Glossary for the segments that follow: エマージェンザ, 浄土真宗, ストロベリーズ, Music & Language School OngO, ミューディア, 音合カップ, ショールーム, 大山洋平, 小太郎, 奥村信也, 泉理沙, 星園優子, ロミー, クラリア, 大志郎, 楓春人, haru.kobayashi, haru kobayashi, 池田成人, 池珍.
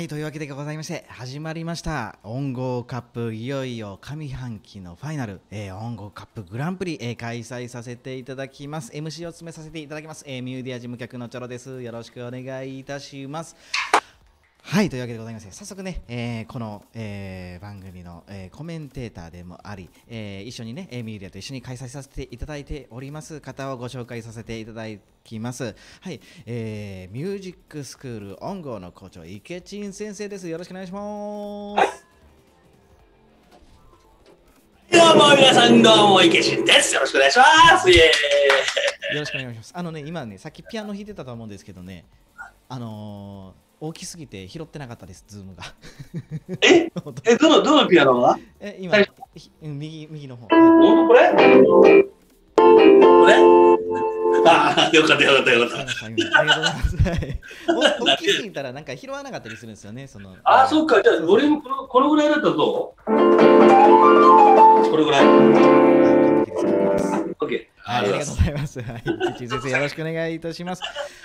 はい、というわけでございまして始まりました「音合カップ」、いよいよ上半期のファイナル、音合カップグランプリ、開催させていただきます。 MC を務めさせていただきます、ミューディア事務局のチョロです。よろしくお願いいたします。はい、というわけでございまして早速ね、この、番組の、コメンテーターでもあり、一緒にねミューディアと一緒に開催させていただいております方をご紹介させていただきます。はい、ミュージックスクール音合の校長、池珍先生です。よろしくお願いします。どうも皆さん、どうも池珍です。よろしくお願いします。イエーイ、よろしくお願いします。今ね、さっきピアノ弾いてたと思うんですけどね、大きすぎて拾ってなかったです、ズームが。どのピアノが？今、右の方。これ？これ？ああ、よかったよかったよかった。ありがとうございます。大きすぎたらなんか拾わなかったりするんですよね。ああ、そっか。じゃあ、ボリュームこのぐらいだったらどう？これぐらい。オッケー。ありがとうございます。池珍先生、よろしくお願いいたします。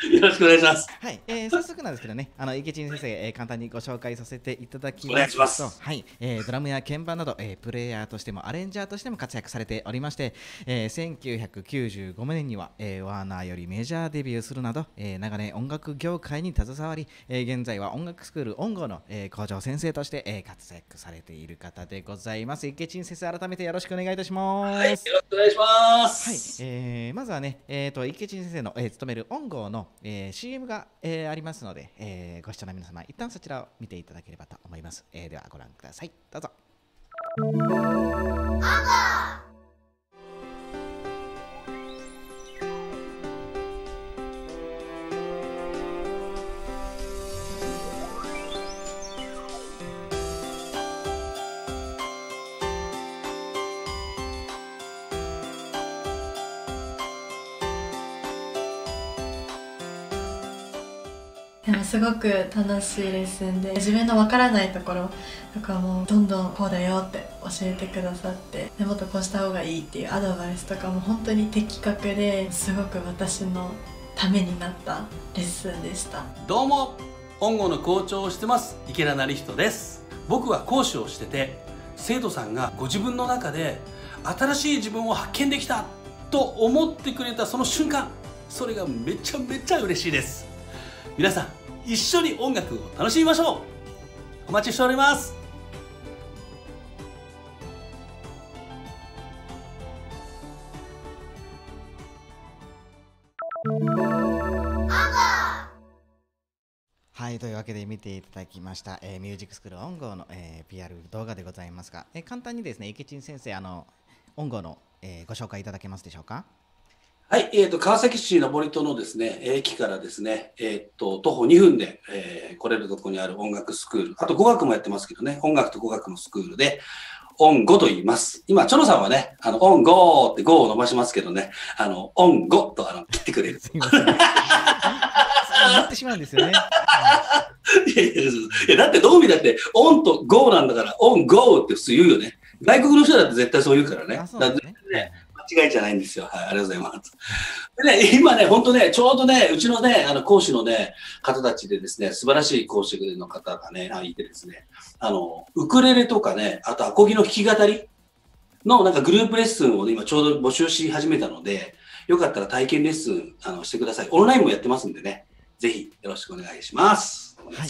よろしくお願いします。はい、早速なんですけどね、池珍先生、簡単にご紹介させていただきます。お願いします。はい、ドラムや鍵盤など、プレイヤーとしてもアレンジャーとしても活躍されておりまして、1995年には、ワーナーよりメジャーデビューするなど、長年音楽業界に携わり、現在は音楽スクール音合の、校長先生として、活躍されている方でございます。池珍先生、改めてよろしくお願いいたします。はい、よろしくお願いします。はい。まずはね、池珍先生の、勤める音合の、CM が、ありますので、ご視聴の皆様一旦そちらを見ていただければと思います。ではご覧ください、どうぞ。でもすごく楽しいレッスンで、自分のわからないところとかもどんどんこうだよって教えてくださって、でもっとこうした方がいいっていうアドバイスとかも本当に的確で、すごく私のためになったレッスンでした。どうも、音合の校長をしてます池田成人です。僕は講師をしてて、生徒さんがご自分の中で新しい自分を発見できたと思ってくれたその瞬間、それがめちゃめちゃ嬉しいです。皆さん一緒に音楽を楽しみましょう。お待ちしております。はい、というわけで見ていただきました、ミュージックスクール音合の、PR 動画でございますが、簡単にですね、池珍先生、音合の、ご紹介いただけますでしょうか。はい、川崎市の登戸のですね、駅からですね、徒歩2分で、来れるところにある音楽スクール、あと語学もやってますけどね、音楽と語学のスクールで、音合と言います。今、チョロさんはね、音合って語を伸ばしますけどね、音合と切ってくれる。すみません。なってしまうんですよね。いや、だってどう見たって、音と合なんだから、音合って普通言うよね。外国の人だって絶対そう言うからね。あ、そうですね。間違いじゃないんですよ。はい、ありがとうございます。でね、今ね、本当ね、ちょうどね、うちのね、講師のね、方たちでですね、素晴らしい講師の方がね、いてですね、ウクレレとかね、あとアコギの弾き語りのなんかグループレッスンを、ね、今ちょうど募集し始めたので、よかったら体験レッスンしてください。オンラインもやってますんでね、ぜひよろしくお願いします。はい。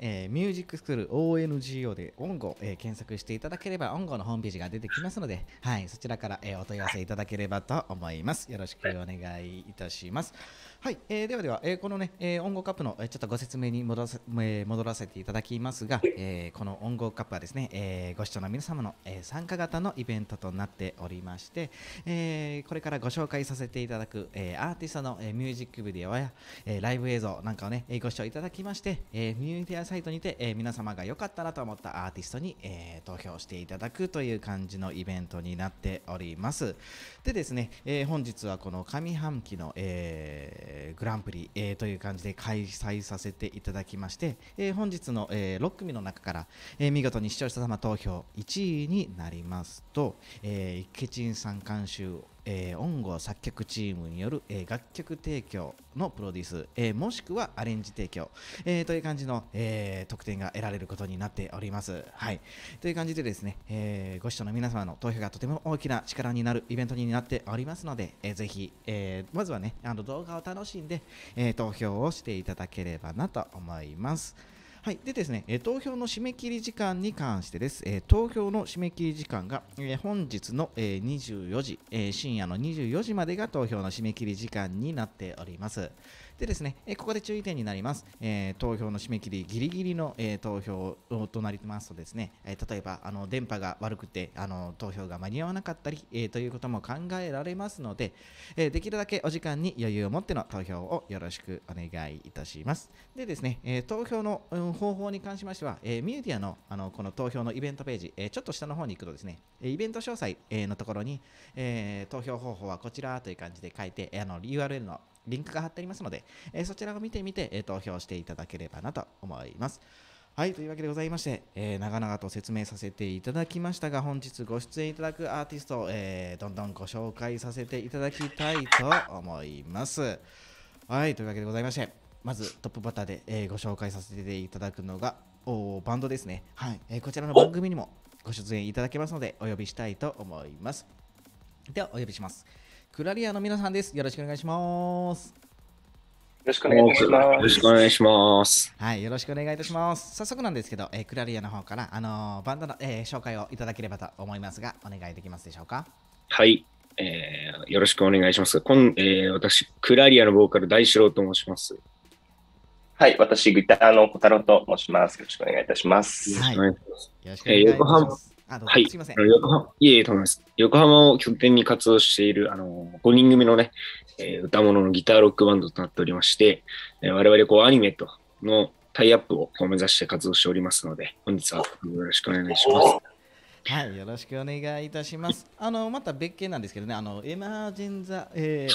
ミュージックスクール ONGO で音合、検索していただければ音合のホームページが出てきますので、はい、そちらから、お問い合わせいただければと思います。よろしくお願いいたします。はい、では、このね、音合カップのちょっとご説明に戻らせていただきますが、この音合カップはですね、ご視聴の皆様の、参加型のイベントとなっておりまして、これからご紹介させていただく、アーティストの、ミュージックビデオや、ライブ映像なんかをね、ご視聴いただきまして、ミューディアサイトにて、皆様が良かったなと思ったアーティストに、投票していただくという感じのイベントになっております。でですね、本日はこの上半期の、グランプリ、という感じで開催させていただきまして、本日の、6組の中から、見事に視聴者様投票1位になりますと、池珍さん監修音楽作曲チームによる、楽曲提供のプロデュース、もしくはアレンジ提供、という感じの、得点が得られることになっております。はい、という感じでですね、ご視聴の皆様の投票がとても大きな力になるイベントになっておりますので、ぜひ、まずはね、動画を楽しんで、投票をしていただければなと思います。はい、でですね、投票の締め切り時間に関してです。投票の締め切り時間が本日の24時、深夜の24時までが投票の締め切り時間になっております。でですね、ここで注意点になります。投票の締め切りギリギリの投票となりますとですね、例えば電波が悪くて投票が間に合わなかったりということも考えられますので、できるだけお時間に余裕を持っての投票をよろしくお願いいたします。でですね、投票の方法に関しましては、ミューディアのこの投票のイベントページ、ちょっと下の方に行くとですね、イベント詳細のところに、投票方法はこちらという感じで書いて、URL のリンクが貼ってありますので、そちらを見てみて、投票していただければなと思います。はい、というわけでございまして、長々と説明させていただきましたが、本日ご出演いただくアーティストを、どんどんご紹介させていただきたいと思います。はい、というわけでございまして、まずトップバッターで、ご紹介させていただくのがバンドですね、はいこちらの番組にもご出演いただけますのでお呼びしたいと思います。ではお呼びします。クラリアの皆さんです。よろしくお願いします。よろしくお願いします。よろしくお願いします。はい、よろしくお願いいたします。早速なんですけど、クラリアの方からバンドの、紹介をいただければと思いますが、お願いできますでしょうか。はい、よろしくお願いします。私クラリアのボーカル大志郎と申します。はい、私、ギターの小太郎と申します。よろしくお願いいたします。はい、よろしくお願いいたします。はい、すみません。いえ、と思います。横浜を拠点に活動している5人組のね、歌物のギターロックバンドとなっておりまして、我々アニメとのタイアップを目指して活動しておりますので、本日はよろしくお願いします。はい、よろしくお願いいたします。また別件なんですけどね、エマージェンザ、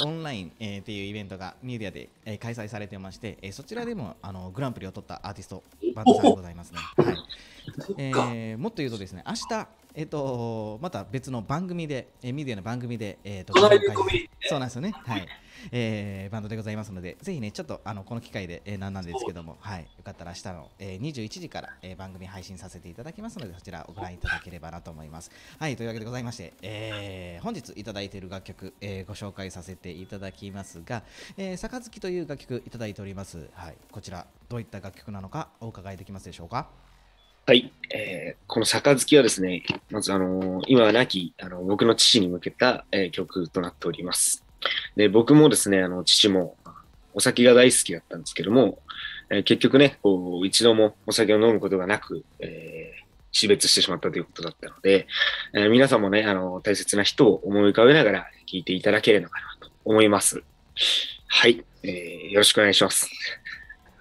オンライン、っていうイベントがミューディアで、開催されてまして、そちらでもグランプリを取ったアーティストバンドさんでございますね。はいもっと言うとですね、明日、また別の番組で、ミューディアの番組で、そうなんですよね。はいバンドでございますので、ぜひね、ちょっとこの機会で、なんですけども、はい、よかったら明日の、21時から、番組配信させていただきますので、そちらをご覧いただければなと思います。はい、というわけでございまして、本日いただいている楽曲、ご紹介させていただきますが、杯という楽曲いただいております。はい、こちら、どういった楽曲なのかお伺いできますでしょうか。はい、この杯はですね、まず今は亡き僕の父に向けた、曲となっております。で僕もですね、父もお酒が大好きだったんですけども、結局ね、こう一度もお酒を飲むことがなく、死別してしまったということだったので、皆さんもね、大切な人を思い浮かべながら聴いていただければなと思います。はい、よろしくお願いします。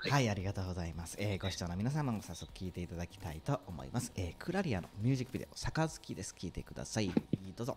はい、ありがとうございます。ご視聴の皆様も早速聴いていただきたいと思います。クラリアのミュージックビデオ、杯です。聴いてください。どうぞ。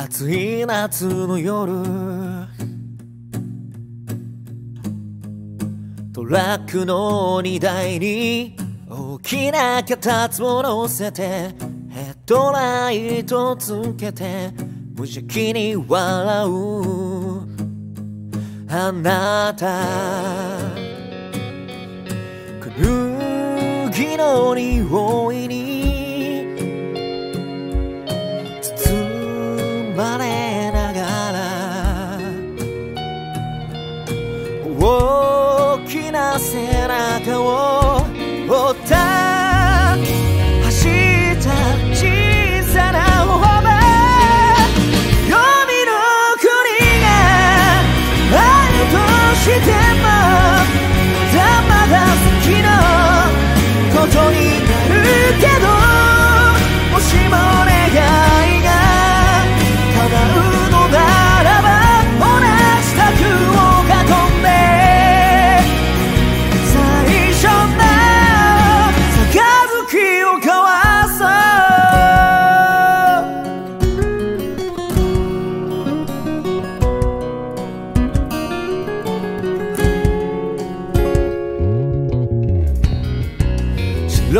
暑い夏の夜、トラックの荷台に大きな脚立を乗せて、ヘッドライトつけて無邪気に笑うあなた、古着の匂いにバレながら、大きな背中を追った走った小さな歩幅、黄泉の国があるとして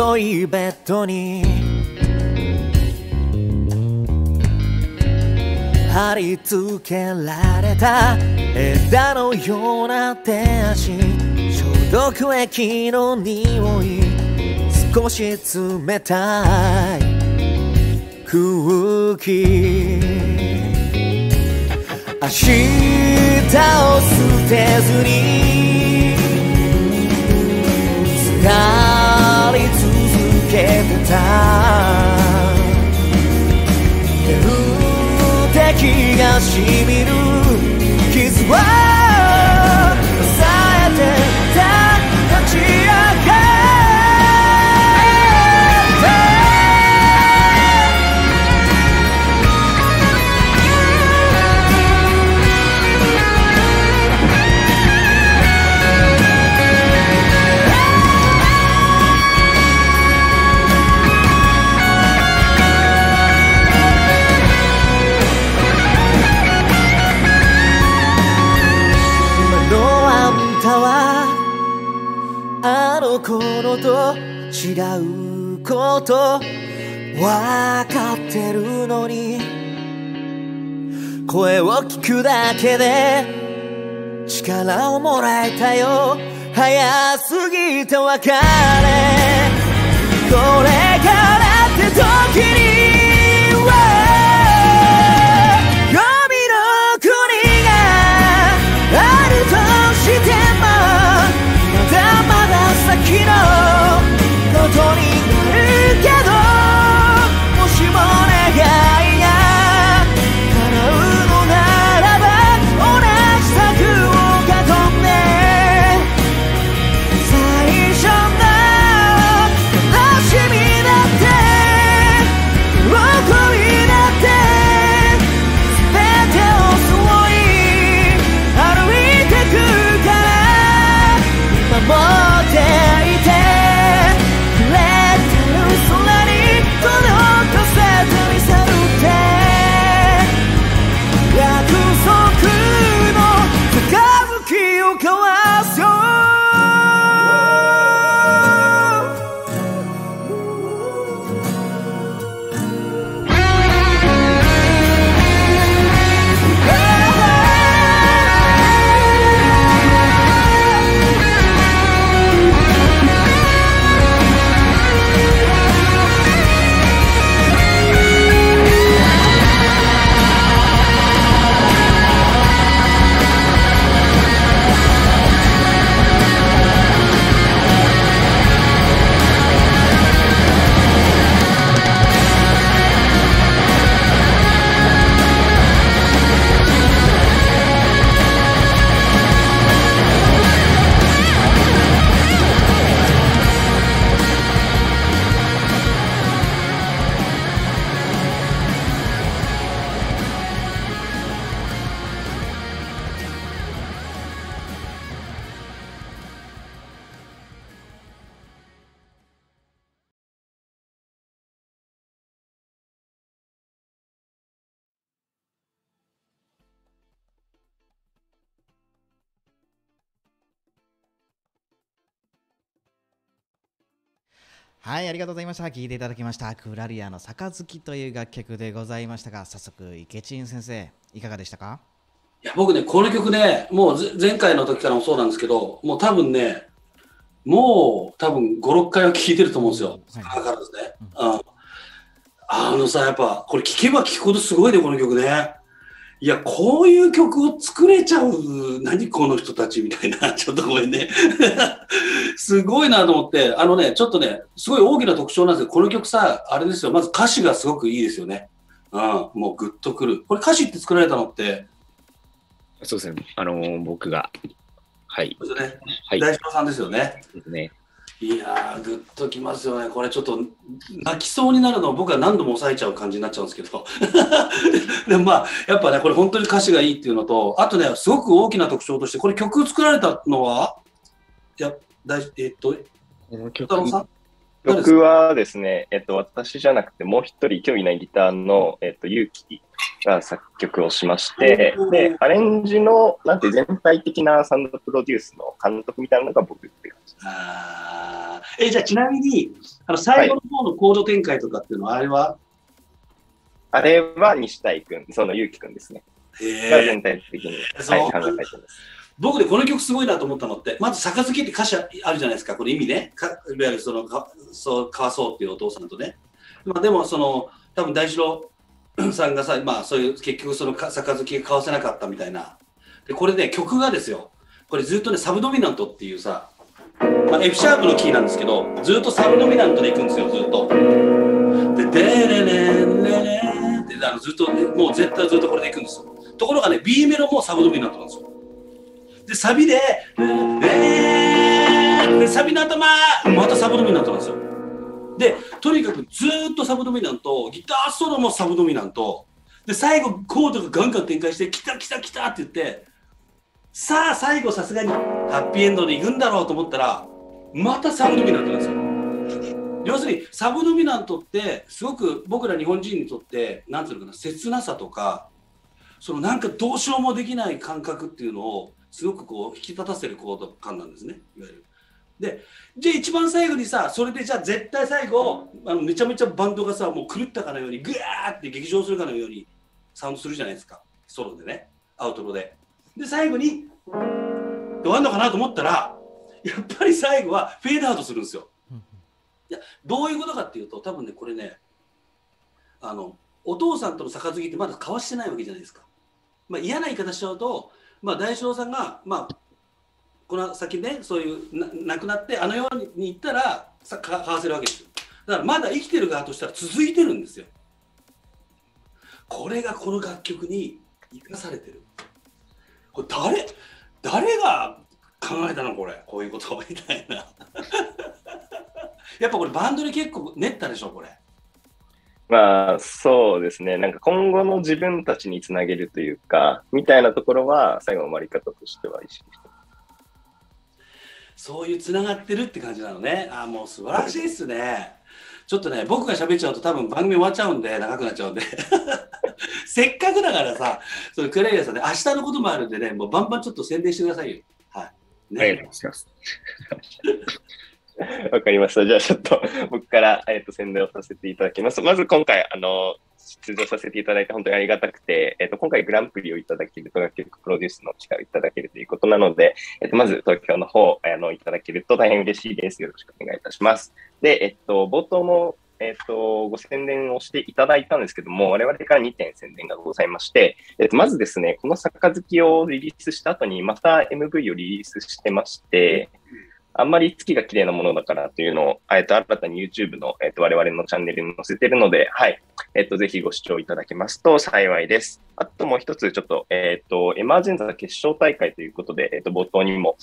黒いベッドに貼り付けられた枝のような手足、消毒液の匂い、少し冷たい空気。明日を捨てずに使い続けてた天敵がしみる傷は抑えてた立ち上がる頃と違うこと分かってるのに、声を聞くだけで力をもらえたよ。早すぎた別れ、これからって時には黄泉の国があるとしても、まだまだ先のことになるけど、もしも願いが叶うのならば同じ策を囲んで最初の悲しみだって喜びだって全てを背負い歩いてくから今も「抱いてくれてる空に届かせてみせるって」「約束の杯を交わすよ」はい、ありがとうございました。聴いていただきましたクラリアの杯という楽曲でございましたが、早速池珍先生いかがでしたか？いや僕ね、この曲ね、もう前回の時からもそうなんですけど、もう多分ね、もう多分5、6回は聴いてると思うんですよ。だからですね、うん、あのさ、やっぱこれ聴けば聴くほどすごいね、この曲ね。いや、こういう曲を作れちゃう、何この人たちみたいな、ちょっとごめんね。すごいなと思って、あのね、ちょっとね、すごい大きな特徴なんですけど、この曲さ、あれですよ、まず歌詞がすごくいいですよね。うん、もうグッとくる。これ歌詞って作られたのって。そうですね、僕が。はい。そうですね。はい、大島さんですよね。ですね。いやー、グッときますよね。これちょっと泣きそうになるのを僕は何度も抑えちゃう感じになっちゃうんですけどでもまあやっぱね、これ本当に歌詞がいいっていうのと、あとね、すごく大きな特徴として、これ曲を作られたのは、いや、この曲僕はですね、私じゃなくてもう一人興味ないギターの、ゆうきが作曲をしまして、で、アレンジのなんて全体的なサウンドプロデュースの監督みたいなのが僕って感じです。あー、じゃあちなみに最後の方のコード展開とかっていうのは、はい、あれは西谷君、そのゆうき君ですね。全体的に、考えてます。僕でこの曲すごいなと思ったのって、まず「杯」って歌詞あるじゃないですか、これ意味ね、いわゆるそのかわそうっていうお父さんとね、まあ、でもその多分大志郎さんがさ、まあ、そういう結局その杯が交わせなかったみたいな。でこれね、曲がですよ、これずっとねサブドミナントっていうさ、まあ、F シャープのキーなんですけど、ずっとサブドミナントでいくんですよ、ずっと。で「デレレレレ」ってずっと、ね、もう絶対ずっとこれでいくんですよ。ところがね、B メロもサブドミナントなんですよ。でサビで「でサビの頭またサブドミナントなんですよ。でとにかくずーっとサブドミナント、ギターソロもサブドミナントで、最後コードがガンガン展開して「きたきたきた」って言って、さあ最後さすがにハッピーエンドでいくんだろうと思ったら、またサブドミナントなんですよ。要するにサブドミナントってすごく僕ら日本人にとって何て言うのかな、切なさとか、そのなんかどうしようもできない感覚っていうのをすごくこう引き立たせるコード感なんですね、いわゆる。でじゃあ一番最後にさ、それでじゃあ絶対最後めちゃめちゃバンドがさ、もう狂ったかのようにグワーって劇場するかのようにサウンドするじゃないですか、ソロでね、アウトロで。で最後に終わるのかなと思ったら、やっぱり最後はフェードアウトするんですよ。いやどういうことかっていうと、多分ねこれね、お父さんとの杯ってまだ交わしてないわけじゃないですか。まあ、嫌な言い方しちゃうと、まあ、大志郎さんが、まあ、この先ね、そういう亡くなってあの世に行ったら交わせるわけですよ。だからまだ生きてる側としたら続いてるんですよ。これがこの楽曲に生かされてる。これ誰が考えたのこれ、こういうことみたいな。やっぱこれバンドで結構練ったでしょこれ。まあそうですね、なんか今後の自分たちにつなげるというかみたいなところは最後の終わり方としては意識して、そういうつながってるって感じなのね。ああもう素晴らしいですね。ちょっとね僕が喋っちゃうと多分番組終わっちゃうんで、長くなっちゃうんでせっかくだからさ、そのクレイヤーさんね、明日のこともあるんでね、もうバンバンちょっと宣伝してくださいよ。はいね、ありがとうございますわかりました。じゃあちょっと僕から、宣伝をさせていただきます。まず今回出場させていただいて本当にありがたくて、今回グランプリをいただけると楽曲プロデュースの機会をいただけるということなので、まず東京の方いただけると大変嬉しいです。よろしくお願いいたします。で、冒頭もご宣伝をしていただいたんですけども、我々から2点宣伝がございまして、まずですね、この杯をリリースした後にまた MV をリリースしてまして、あんまり月が綺麗なものだからというのを、新たに YouTube の、我々のチャンネルに載せているので、はい。ぜひご視聴いただけますと幸いです。あともう一つ、ちょっと、エマージェンザ決勝大会ということで、冒頭にも、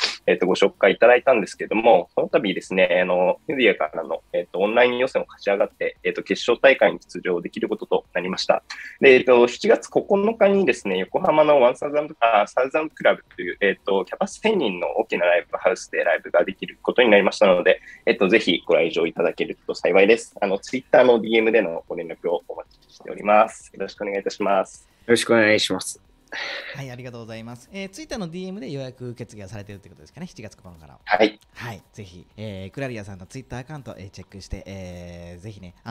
ご紹介いただいたんですけども、この度ですね、メディアからの、オンライン予選を勝ち上がって、決勝大会に出場できることとなりました。で、7月9日にですね、横浜の1000クラブという、キャパス1000人の大きなライブハウスでライブができることになりましたので、ぜひご来場いただけると幸いです。Twitter の DM でのご連絡をお待ちしております。よろしくお願いいたします。よろしくお願いします。はい、ありがとうございます。Twitter の DM で予約受付がされているということですかね、7月9日から。はい。はい、ぜひ、クラリアさんの Twitter アカウント、チェックして、ぜひね、エ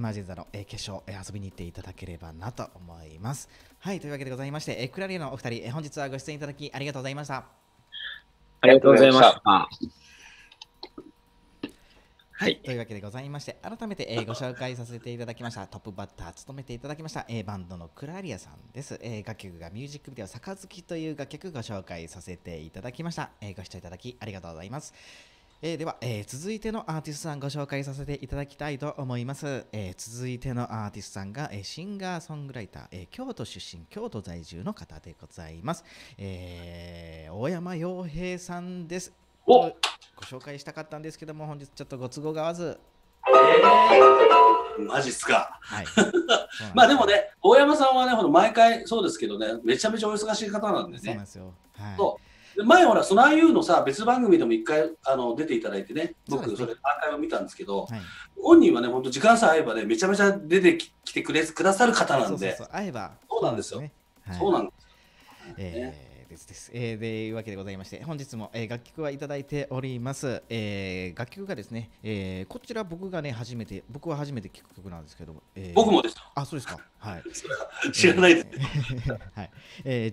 マージェンザの、決勝、遊びに行っていただければなと思います。はい、というわけでございまして、クラリアのお二人、本日はご出演いただきありがとうございました。ありがとうございました。はい、というわけでございまして、改めて、ご紹介させていただきましたトップバッター務めていただきました、バンドのクラリアさんです。楽曲がミュージックビデオ「杯」という楽曲をご紹介させていただきました。ご視聴いただきありがとうございます。では、続いてのアーティストさんご紹介させていただきたいと思います。続いてのアーティストさんが、シンガーソングライター、京都出身、京都在住の方でございます。大山洋平さんです。ご紹介したかったんですけども、本日ちょっとご都合が合わず。マジっすか。はい、まあでもね、大山さんはね、毎回そうですけどね、めちゃめちゃお忙しい方なんですね。そうなんですよ。はい、前ほらそのああいうのさ別番組でも一回出ていただいてね、僕それアーカイブ見たんですけど、はい、本人はね本当時間さえ合えばねめちゃめちゃ出てきてくださる方なんで、そうなんですよ、そうなんです。ですでいうわけでございまして、本日も、楽曲はいただいております、楽曲がですね、こちら僕がね僕は初めて聴く曲なんですけども、僕もです。あ、そうですか。はい。知らないです。はい。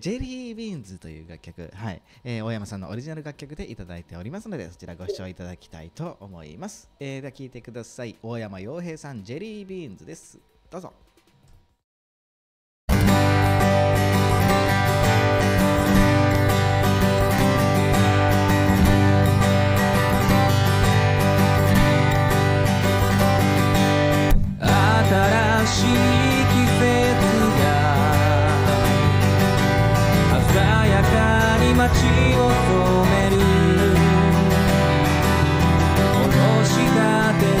ジェリービーンズという楽曲、はい。大山さんのオリジナル楽曲でいただいておりますので、そちらご視聴いただきたいと思います。では聴いてください。大山洋平さん、ジェリービーンズです。どうぞ。新しい季節が鮮やかに街を染める、おろしたてる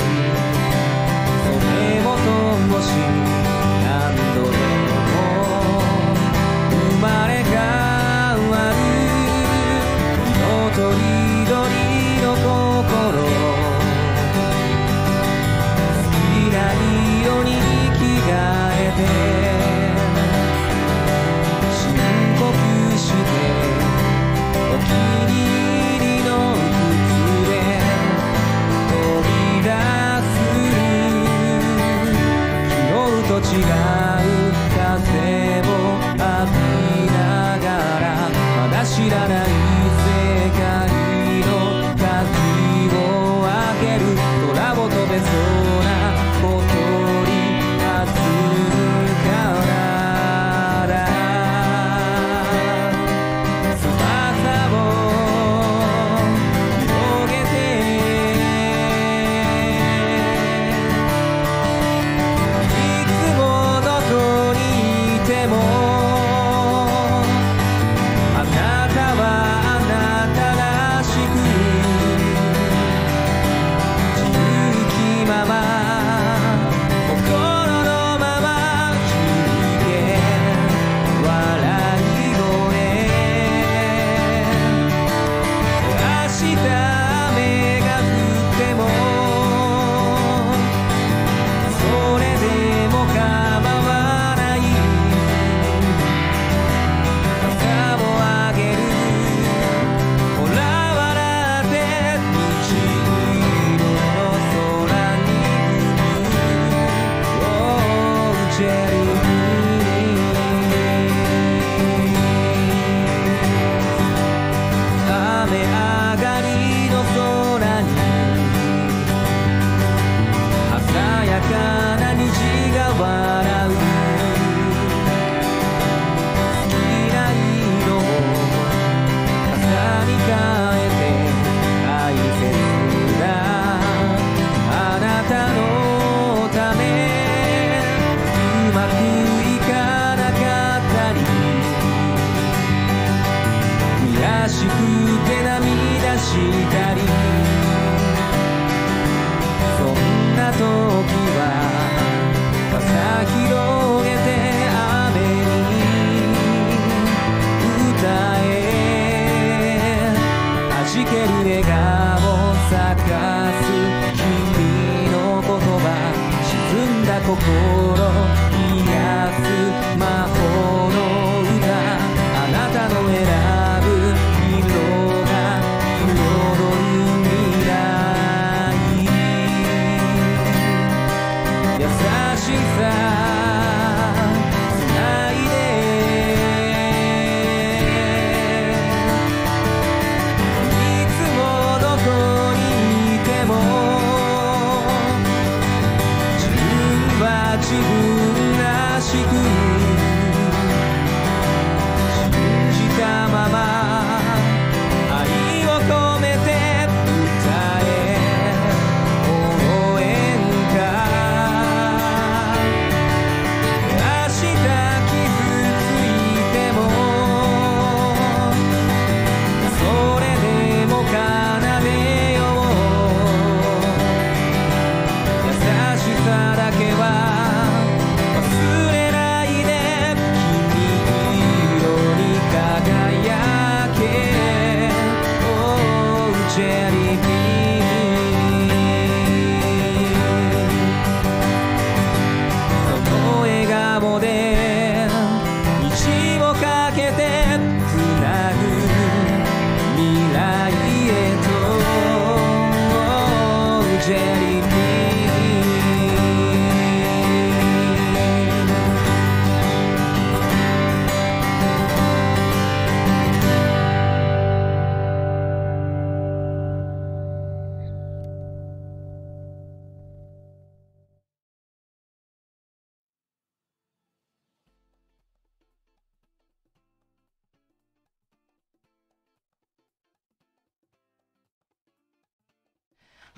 染めを灯し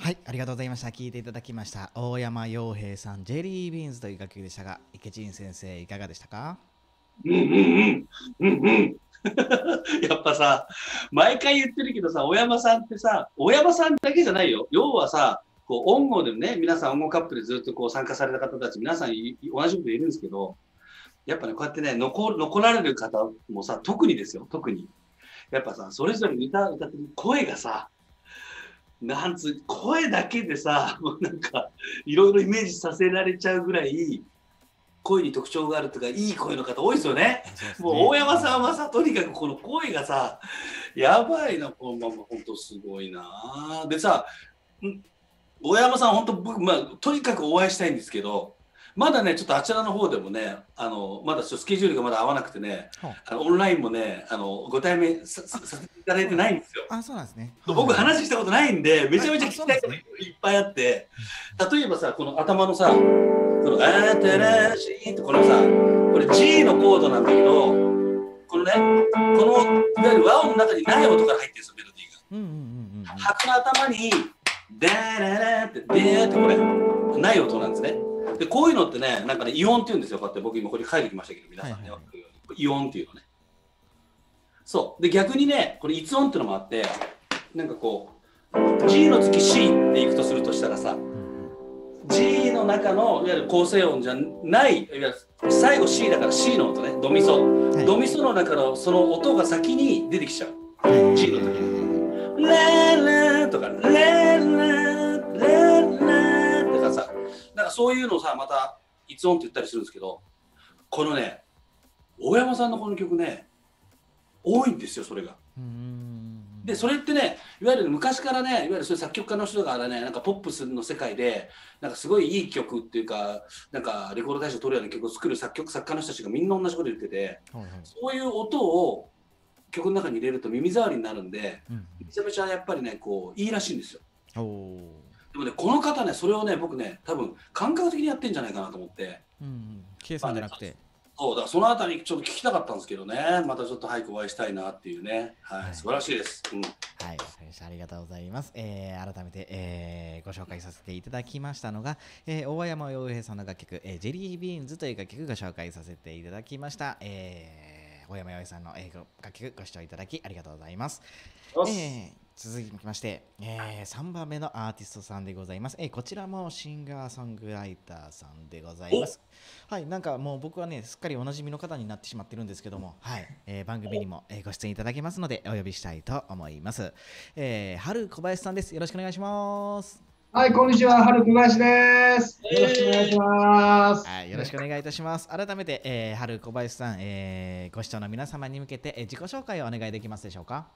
はい、ありがとうございました。聴いていただきました大山陽平さん、ジェリービーンズという楽曲でしたが、池陣先生いかがでしたか？やっぱさ、毎回言ってるけどさ、大山さんってさ、大山さんだけじゃないよ。要はさ、こう音楽でもね、皆さん音楽カップでずっとこう参加された方たち、皆さん同じこと言えるんですけど、やっぱね、こうやってね、残られる方もさ、特にですよ、特に。やっぱさ、それぞれ歌ってる声がさ、なんつ、声だけでさ、もうなんか、いろいろイメージさせられちゃうぐらい、声に特徴があるとか、いい声の方多いですよね。もう大山さんはさ、とにかくこの声がさ、やばいな、このまま、ほんとすごいな。でさ、大山さん、ほんと僕、まあ、とにかくお会いしたいんですけど、まだね、ちょっとあちらの方でもね、まだちょっとスケジュールがまだ合わなくてね、オンラインもね、ご対面させていただいてないんですよ。あ、そうなんですね。僕、話したことないんで、めちゃめちゃ聞きたいこといっぱいあって、例えばさ、この頭のさ、この、新しいって、このさ、これ G のコードなんだけど、このね、いわゆる和音の中にない音から入ってるんですよ、メロディーが。拍の頭に、でーらーって、でーってこれ、ない音なんですね。でこういうのってね、なんかね、異音っていうんですよ。こうやって僕今これ書いてきましたけど、皆さんね、異音っていうのね。そう。で、逆にね、これ一音っていうのもあって、なんかこう、G の次 C っていくとするとしたらさ、G の中の、いわゆる構成音じゃない、いわゆる最後 C だから C の音ね、ドミソ。はい、ドミソの中のその音が先に出てきちゃう。G の時に。ラーラーとか、ラーラー、ラーラー。なんかそういうのをさ、また一音って言ったりするんですけど、このね、大山さんのこの曲ね、多いんですよ、それが。で、それってね、いわゆる昔からね、いわゆるそういう作曲家の人がね、なんかポップスの世界で、なんかすごいいい曲っていうか、なんかレコード大賞取るような曲を作る作家の人たちがみんな同じこと言ってて、はいはい、そういう音を曲の中に入れると耳障りになるんで、めちゃめちゃやっぱりね、こういいらしいんですよ。でもね、この方ね、それをね、僕ね、多分感覚的にやってんじゃないかなと思って、計算じゃなくて、そうだ、そのあたりちょっと聞きたかったんですけどね、またちょっと早くお会いしたいなっていうね、はい、はい、素晴らしいです。はい、ありがとうございます。改めて、ご紹介させていただきましたのが、大山陽平さんの楽曲、ジェリービーンズという楽曲をご紹介させていただきました。大山陽平さんの楽曲ご視聴いただきありがとうございます。続きまして、3番目のアーティストさんでございます。こちらもシンガーソングライターさんでございます。はい、なんかもう僕はね、すっかりおなじみの方になってしまってるんですけども、はい、番組にもご出演いただけますので、お呼びしたいと思います。haru kobayashiさんです。よろしくお願いします。はい、こんにちは、haru kobayashiです。よろしくお願いします。はい、よろしくお願いいたします。改めて、haru kobayashiさん、ご視聴の皆様に向けて、自己紹介をお願いできますでしょうか。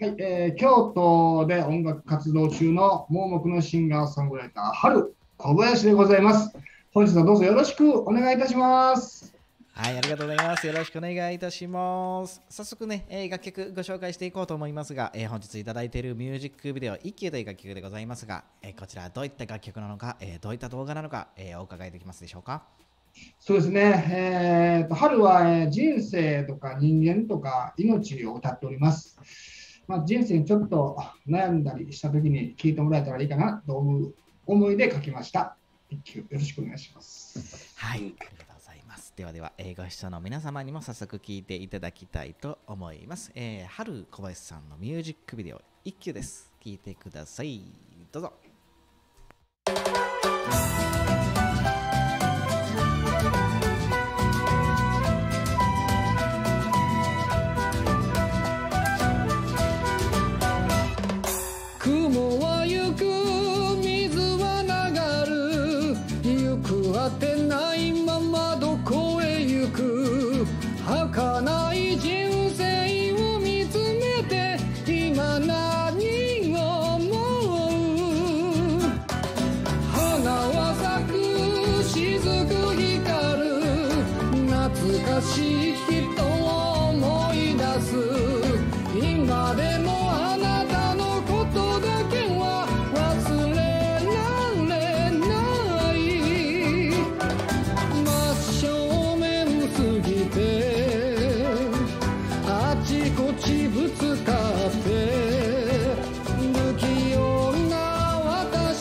はい、京都で音楽活動中の盲目のシンガーソングライターharu kobayashiでございます。本日はどうぞよろしくお願いいたします。はい、ありがとうございます。よろしくお願いいたします。早速ね、楽曲ご紹介していこうと思いますが、本日いただいているミュージックビデオ1球という楽曲でございますが、こちらどういった楽曲なのか、どういった動画なのか、お伺いできますでしょうか。そうですね。haruは人生とか人間とか命を歌っております。まあ人生にちょっと悩んだりしたときに聞いてもらえたらいいかなと思いで書きました。一級よろしくお願いします。はい、ありがとうございます。ではでは、ご視聴の皆様にも早速聞いていただきたいと思います。haru kobayashiさんのミュージックビデオ一級です。聞いてください。どうぞ。不器用な私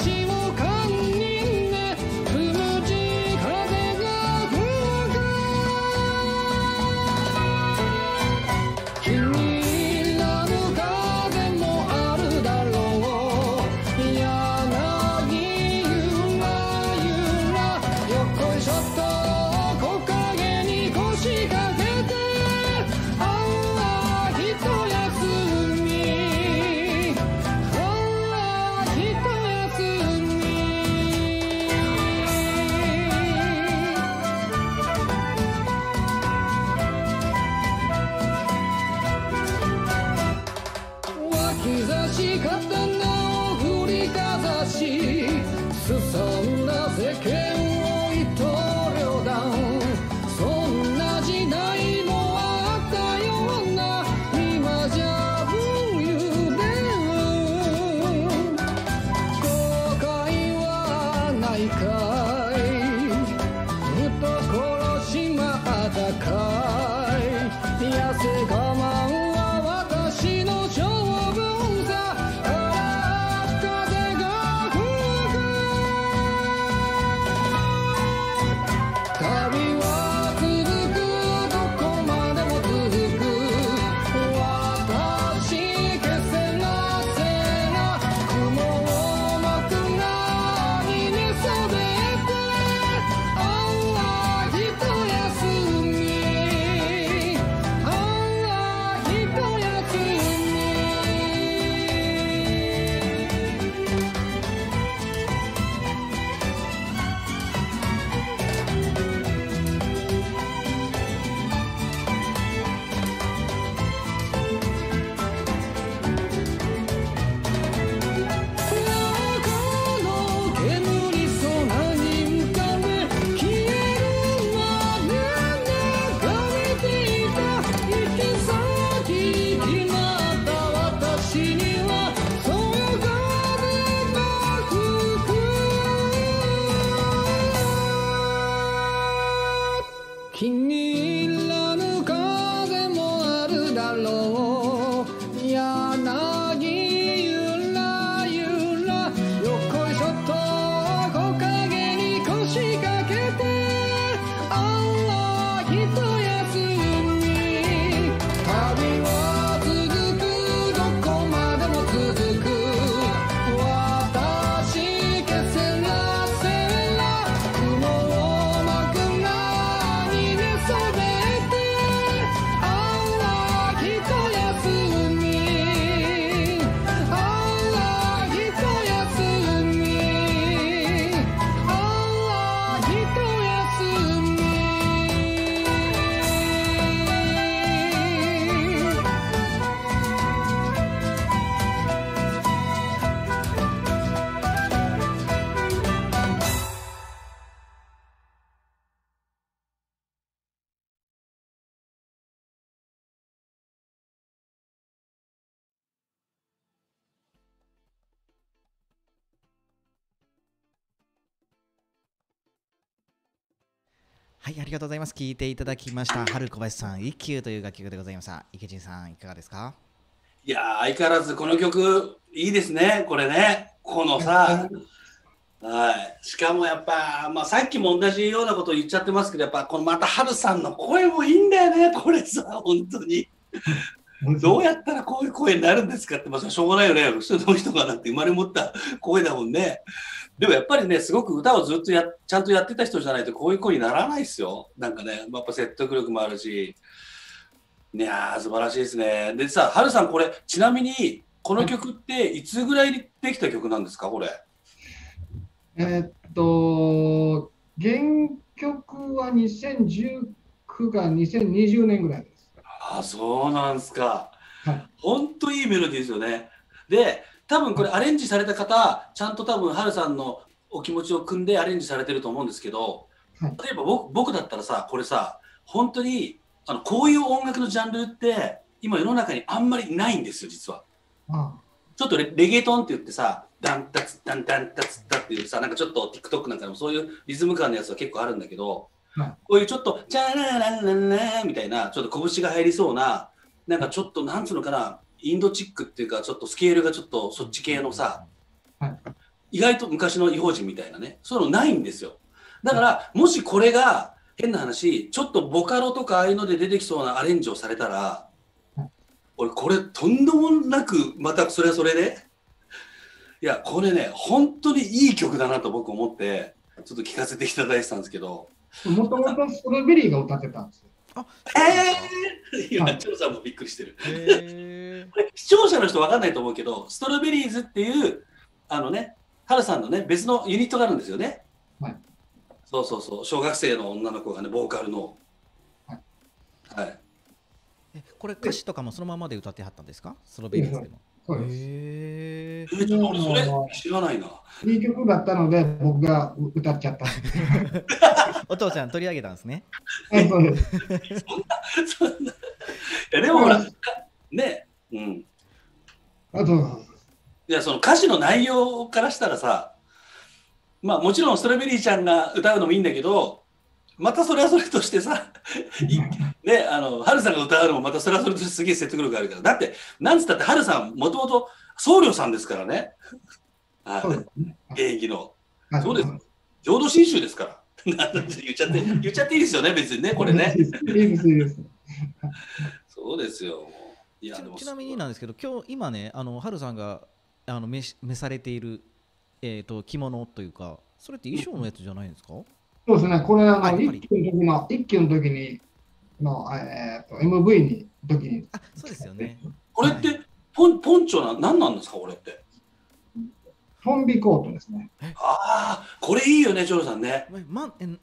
はい、ありがとうございます。聞いていただきました。春小林さん、一休という楽曲でございました。池陣さん、いかがですか？いや、相変わらずこの曲いいですね。これね、このさ、はい、しかもやっぱ、まあ、さっきも同じようなことを言っちゃってますけど、やっぱこのまた春さんの声もいいんだよね。これさ、本当に。どうやったらこういう声になるんですかって、まあ、しょうがないよね。普通の人がなんて生まれ持った声だもんね。でもやっぱりね、すごく歌をずっとちゃんとやってた人じゃないとこういう声にならないですよ。なんかね、やっぱ説得力もあるし。いやー、素晴らしいですね。でさ、ハルさん、これちなみにこの曲っていつぐらいにできた曲なんですか、これ？原曲は2019か2020年ぐらいです。あ、そうなんですか。本当いいメロディーですよね。で、多分これアレンジされた方、ちゃんと多分ハルさんのお気持ちを汲んでアレンジされてると思うんですけど、例えば僕だったらさ、これさ、本当にこういう音楽のジャンルって今世の中にあんまりないんですよ、実は。ちょっと レゲトンって言ってさ、ダンタツダンダンタツダっていうさ、なんかちょっと TikTok なんかでもそういうリズム感のやつは結構あるんだけど、こういうちょっと「チャララララ」みたいなちょっと拳が入りそうな、なんかちょっとなんつうのかな、インドチックっていうか、ちょっとスケールがちょっとそっち系のさ、意外と昔の異邦人みたいなね、そういうのないんですよ。だからもしこれが変な話、ちょっとボカロとかああいうので出てきそうなアレンジをされたら、俺これとんでもなくまたそれはそれで、いやこれね、本当にいい曲だなと僕思ってちょっと聞かせていただいてたんですけど。もともとストロベリーが歌ってたんですよ。今視聴者もびっくりしてる。これ視聴者の人分かんないと思うけど、ストロベリーズっていうね、ハルさんのね別のユニットがあるんですよね。はい。そうそうそう、小学生の女の子がねボーカルの。はい。はい。これ歌詞とかもそのままで歌ってはったんですか？ストロベリーズでも。そうです。ちょっと俺それ知らないな。いい曲だったので僕が歌っちゃった。お父ちゃん取り上げたんですね。でもほらね、うん。あと、いやその歌詞の内容からしたらさ、まあもちろんストロベリーちゃんが歌うのもいいんだけど、またそれはそれとしてさ、ね、ハルさんが歌うのもまたそれはそれとしてすげえ説得力があるから。だってなんつったってハルさんもともと僧侶さんですからね。現役の。そうです。浄土真宗ですから。言っちゃっていいですよね、別にね、これね。そうですよ。いや、ちなみになんですけど、今日今ね、ハルさんが召されている着物というか、それって衣装のやつじゃないんですか？そうですね、これ一休の時にの MV に時に。あ、そうですよね。これってポンチョな何なんですか、これって？トンビコートですね。ああ、これいいよね、ジョーさんね。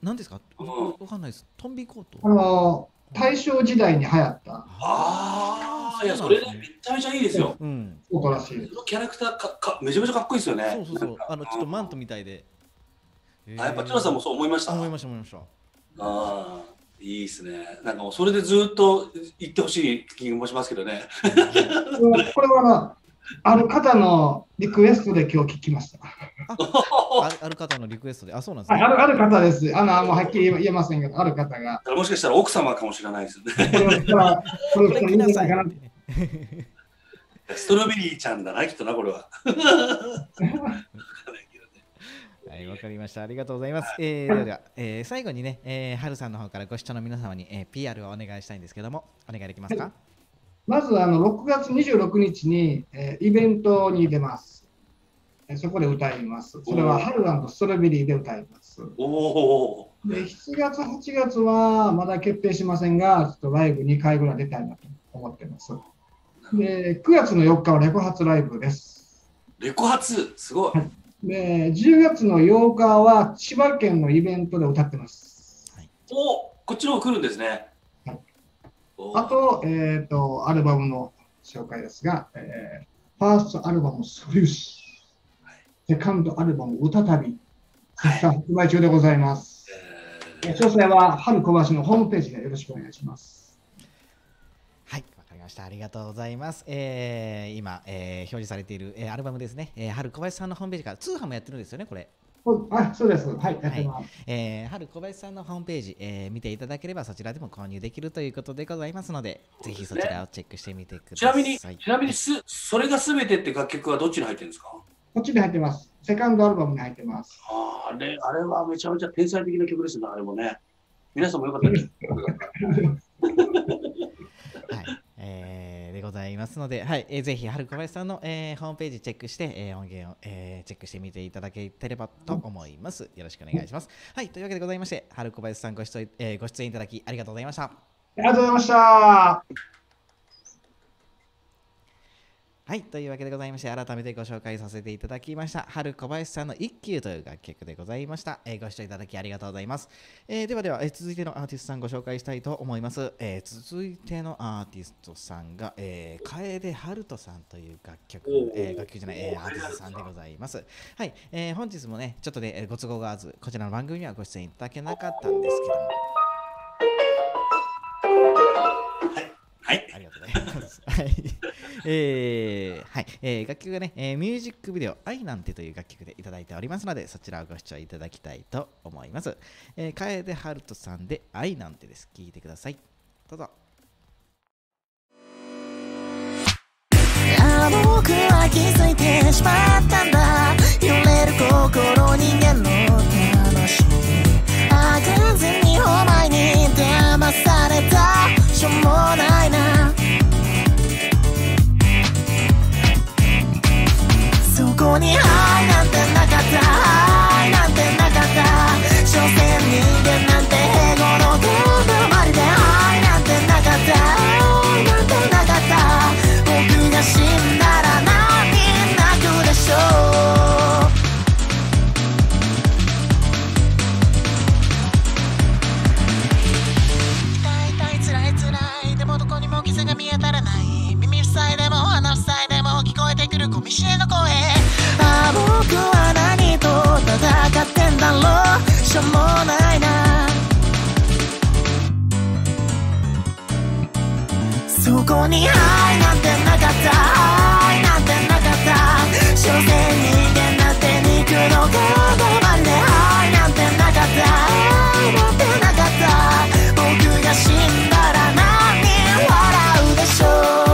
何ですか？わかんないです。トンビコート。大正時代に流行った。ああ、いや、それね、めちゃめちゃいいですよ。そうらしい。そのキャラクターめちゃめちゃかっこいいですよね。そうそうそう。ちょっとマントみたいで。やっぱジョーさんもそう思いました。思いました。ああ、いいですね。なんかもうそれでずっと言ってほしい気もしますけどね。これはな。ある方のリクエストで今日聞きました。ある方のリクエストで、あ、そうなんですね。ある方です。はっきり言えませんけど、ある方が。もしかしたら奥様かもしれないですね。ストロベリーちゃんだな、きっとな、これは。はい、わかりました。ありがとうございます。では、最後にね、ハルさんの方からご視聴の皆様に PR をお願いしたいんですけども、お願いできますか？まず6月26日にイベントに出ます。そこで歌います。それはハル&ストロベリーで歌います。で7月、8月はまだ決定しませんが、ちょっとライブ2回ぐらい出たいなと思ってます。で9月の4日はレコ発ライブです。レコ発すごい。で10月の8日は千葉県のイベントで歌ってます。はい、こっちの方来るんですね。あと、アルバムの紹介ですが、ファーストアルバム、素粒子、セカンドアルバム、歌旅、絶賛発売中でございます。詳細は、ハルkobayashiのホームページでよろしくお願いします。はい、わかりました。ありがとうございます。今、表示されているアルバムですね、ハルkobayashiさんのホームページから、通販もやってるんですよね、これ。あ、そうです。はい。haru 小林さんのホームページ、見ていただければそちらでも購入できるということでございますので、ぜひそちらをチェックしてみてください。ちなみにそれがすべてって楽曲はどっちに入ってるんですか？こっちに入ってます。セカンドアルバムに入ってます。あれはめちゃめちゃ天才的な曲ですね。あれもね。皆さんもよかったです。はい。でございますので、はい、ぜひharu 小林さんの、ホームページチェックして、音源を、チェックしてみていただければと思います。よろしくお願いします。はい、というわけでございまして、haru 小林さんご出演いただきありがとうございました。ありがとうございました。はい、というわけでございまして、改めてご紹介させていただきましたharu 小林さんの一休という楽曲でございました。ご視聴いただきありがとうございます。ではでは、続いてのアーティストさんご紹介したいと思います。続いてのアーティストさんが、楓春人さんというアーティストさんでございます。はい、本日もね、ちょっとね、ご都合が合わず、こちらの番組にはご出演いただけなかったんですけども。ありがとうございます。楽曲がね、ミュージックビデオ「愛なんて」という楽曲でいただいておりますので、そちらをご視聴いただきたいと思います。楓春人さんで「愛なんて」です。聴いてください。どうぞ。僕は気づいてしまったんだ。揺れる心に人間の楽しみ。完全にお前に騙された。しょうもないな。そこに愛なんてなかった。愛なんてなかった。所詮人間なんて平凡の言葉まりで愛なんてなかった。愛なんてなかった。僕が死んだら何に泣くでしょ「僕は何と戦ってんだろう」「しょうもないな」「そこに愛なんてなかった愛なんてなかった」「所詮人間なんて肉の塊で愛なんてなかった愛なんてなかった」「僕が死んだら何人笑うでしょう」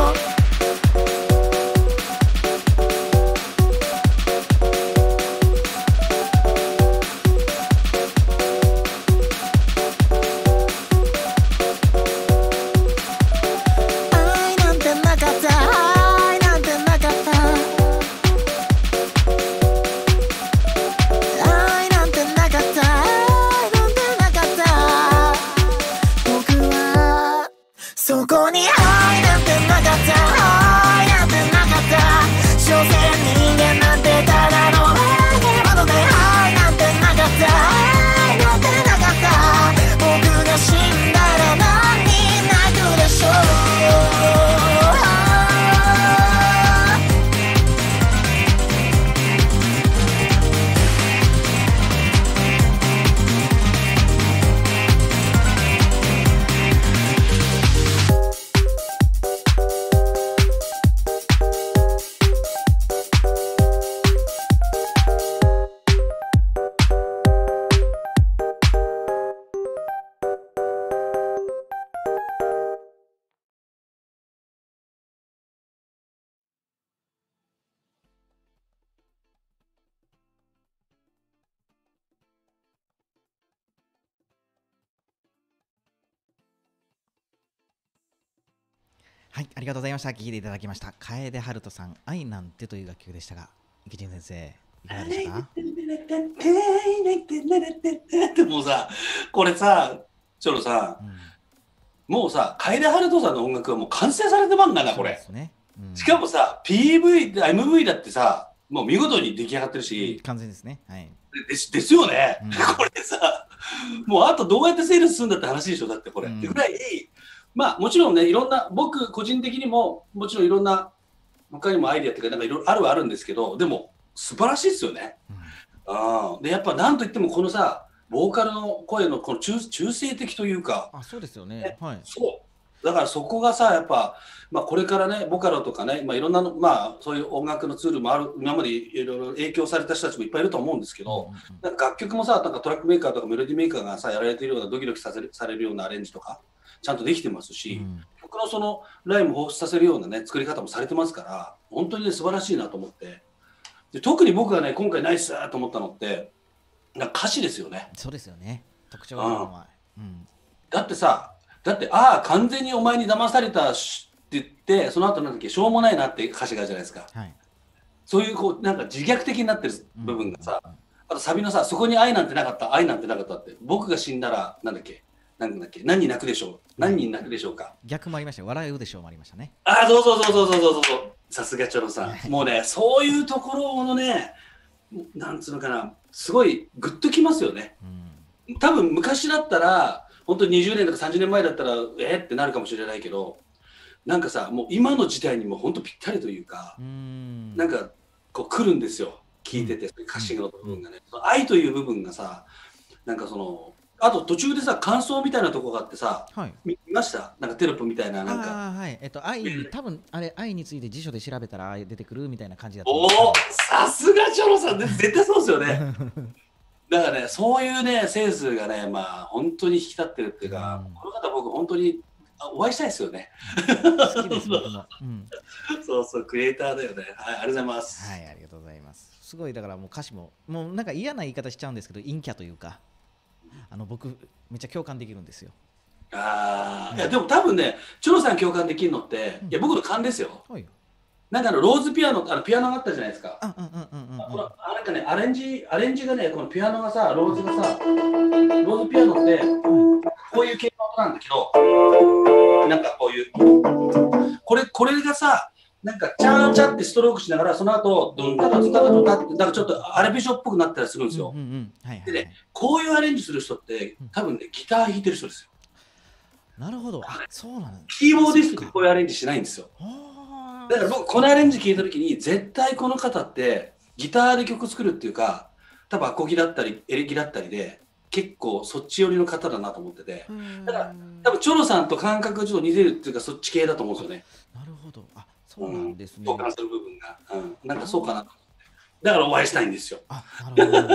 はい、ありがとうございました。聴いていただきました。楓春人さん、愛なんてという楽曲でしたが、池陣先生、いかがでしたか？でもさ、これさ、ちょっとさ、もうさ、楓春人さんの音楽はもう完成されてまんだな、これ。ね、うん、しかもさ、MV だってさ、もう見事に出来上がってるし。完全ですね。はい。ですよね。うん、これさ、もうあとどうやってセールスするんだって話でしょ、だってこれ。ってぐらい、まあもちろんね、いろんな僕個人的にももちろんいろんな他にもアイディアとかなんかいろいろあるはあるんですけど、でも素晴らしいですよね。うん、でやっぱなんといってもこのさボーカルの声のこの中性的というか、あ、そうですよね。はい。そう。だからそこがさ、やっぱ、まあ、これからね、ボカロとかね、まあ、いろんなの、まあ、そういう音楽のツールもある、今までいろいろ影響された人たちもいっぱいいると思うんですけど、なんか楽曲もさ、なんかトラックメーカーとかメロディメーカーがさ、やられているようなドキドキされるようなアレンジとか、ちゃんとできてますし、曲のそのラインを彷彿させるようなね、作り方もされてますから、本当にね、素晴らしいなと思って。で、特に僕がね、今回ナイスだと思ったのって、なんか歌詞ですよね。そうですよね。特徴は。うん。だってさ、だって、ああ、完全にお前に騙されたしって言って、その後なんだっけ、しょうもないなって歌詞があるじゃないですか。はい、そういう、こう、なんか自虐的になってる部分がさ、あとサビのさ、そこに愛なんてなかった、愛なんてなかったって、僕が死んだら、なんだっけ、何に泣くでしょう、何に泣くでしょうか。逆もありましたよ、笑うでしょうもありましたね。ああ、そうそう。さすがチョロさん。もうね、そういうところのね、なんつうのかな、すごいグッときますよね。うん、多分昔だったら、本当に20年とか30年前だったらってなるかもしれないけど、なんかさ、もう今の時代にも本当ぴったりというか、なんかこう来るんですよ、聞いてて、歌詞の部分がね、愛という部分がさ、なんかその、あと途中でさ、感想みたいなとこがあってさ、はい、見ました？なんかテロップみたいな、なんか、はい、愛、多分あれ愛について辞書で調べたら出てくるみたいな感じだった。おお、さすがチョロさんね、絶対そうですよね。だからね、そういうね、センスがね、まあ、本当に引き立ってるっていうか、この方、僕、本当にお会いしたいですよね。好きです、僕も。そう、クリエイターだよね。はい、ありがとうございます。はい、ありがとうございます。すごい、だからもう歌詞も、もうなんか嫌な言い方しちゃうんですけど、陰キャというか、僕、めっちゃ共感できるんですよ。ああ、いや、でも多分ね、チョロさん共感できるのって、いや、僕の勘ですよ。なんかローズピアノ、ピアノがあったじゃないですか。なんかね、アレンジがね、このピアノがさ、ローズピアノって、こういう系の音なんだけど、なんかこういう、これがさ、なんかチャーチャってストロークしながら、その後、ドンタタツタタタタって、なんかちょっとアレビショっぽくなったりするんですよ。でね、こういうアレンジする人って、多分ね、ギター弾いてる人ですよ。なるほど。あ、そうなんだ。キーボーディストってこういうアレンジしないんですよ。だから僕、このアレンジ聞いたときに、絶対この方ってギターで曲作るっていうか、多分アコギだったりエレキだったりで、結構そっち寄りの方だなと思ってて、だから多分チョロさんと感覚がちょっと似てるっていうか、そっち系だと思うんですよね。なるほど。あ、そうなんですね。共感する部分が、なんかそうかなと思って。だからお会いしたいんですよ。あ、なるほど。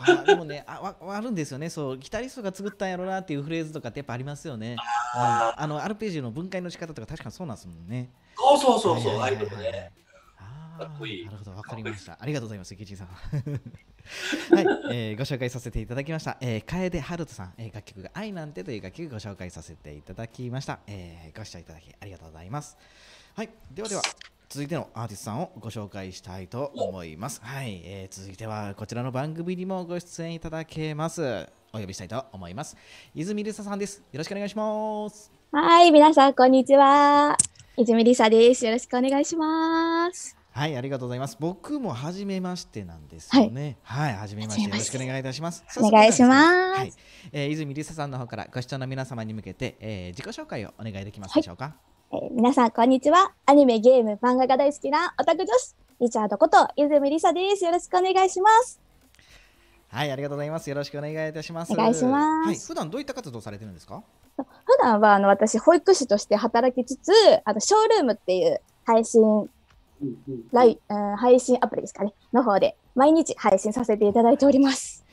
あ、でもね、あるんですよね。そう、ギタリストが作ったんやろなっていうフレーズとかってやっぱありますよね。アルペジオの分解の仕方とか確かにそうなんですもんね。そう、ああいうことね。かっこいい。なるほど、わかりました。ありがとうございます、池地さん。はい、ご紹介させていただきました。楓ハルトさん、楽曲が愛なんてという楽曲をご紹介させていただきました。ご視聴いただきありがとうございます。はい、では。続いてのアーティストさんをご紹介したいと思います。はい、続いてはこちらの番組にもご出演いただけます。お呼びしたいと思います。泉理沙さんです。よろしくお願いします。はい、皆さんこんにちは。泉理沙です。よろしくお願いします。はい、ありがとうございます。僕も初めましてなんですよね。はい、初めまして。よろしくお願いいたします。お願いします。はい、泉理沙さんの方からご視聴の皆様に向けて、自己紹介をお願いできますでしょうか。はい、皆さんこんにちは。アニメ、ゲーム、漫画が大好きなオタク女子リチャードこと泉理沙です。よろしくお願いします。はい、ありがとうございます。よろしくお願いいたします。お願いします、はい、普段どういった活動されてるんですか？普段は私保育士として働きつつ、ショールームっていう配信アプリですかねの方で毎日配信させていただいております。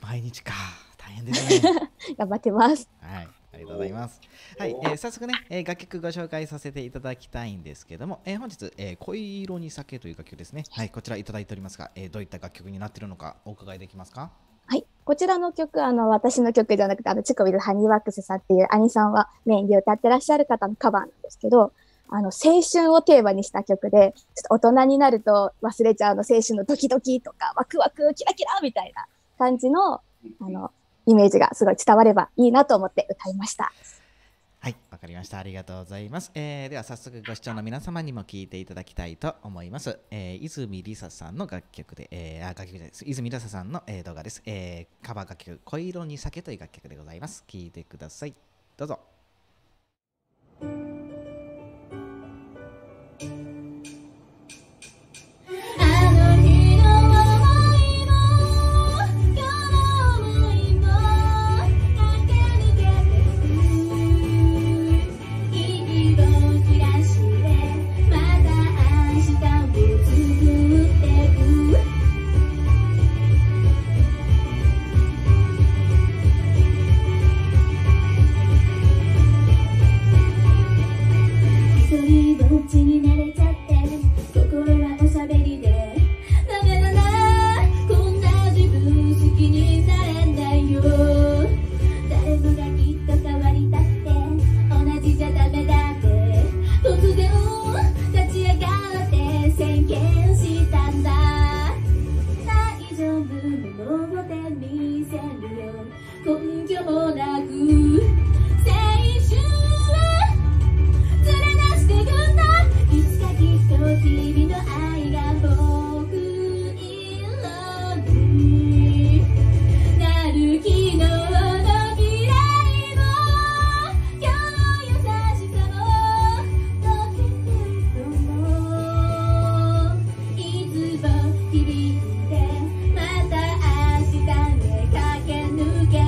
毎日か、大変ですね。頑張ってます。はい、ありがとうございます。はい、早速ね、楽曲ご紹介させていただきたいんですけども、本日、恋色に酒という楽曲ですね。はい、こちらいただいておりますが、どういった楽曲になっているのかお伺いできますか？はい、こちらの曲、私の曲じゃなくて、チコビルハニーワックスさんっていうアニさんはメインで歌ってらっしゃる方のカバーなんですけど、青春をテーマにした曲で、ちょっと大人になると忘れちゃう青春のドキドキとかワクワクキラキラみたいな感じのイメージがすごい伝わればいいなと思って歌いました。はい、わかりました。ありがとうございます。では早速ご視聴の皆様にも聞いていただきたいと思います。泉理沙さんの楽曲で、楽曲じゃないです。泉理沙さんの、動画です。カバー楽曲恋色に酒という楽曲でございます。聞いてください。どうぞ。「ちに慣れちゃって心はおしゃべりでダメだな、こんな自分好きになれないよ。誰もがきっと変わりたって同じじゃダメだって突然立ち上がって宣言したんだ。大丈夫物語見せるよ根拠もなく。君の愛が僕色になる。昨日の未来も今日の優しさも溶けてると思う。いつも響いてまた明日へ駆け抜ける。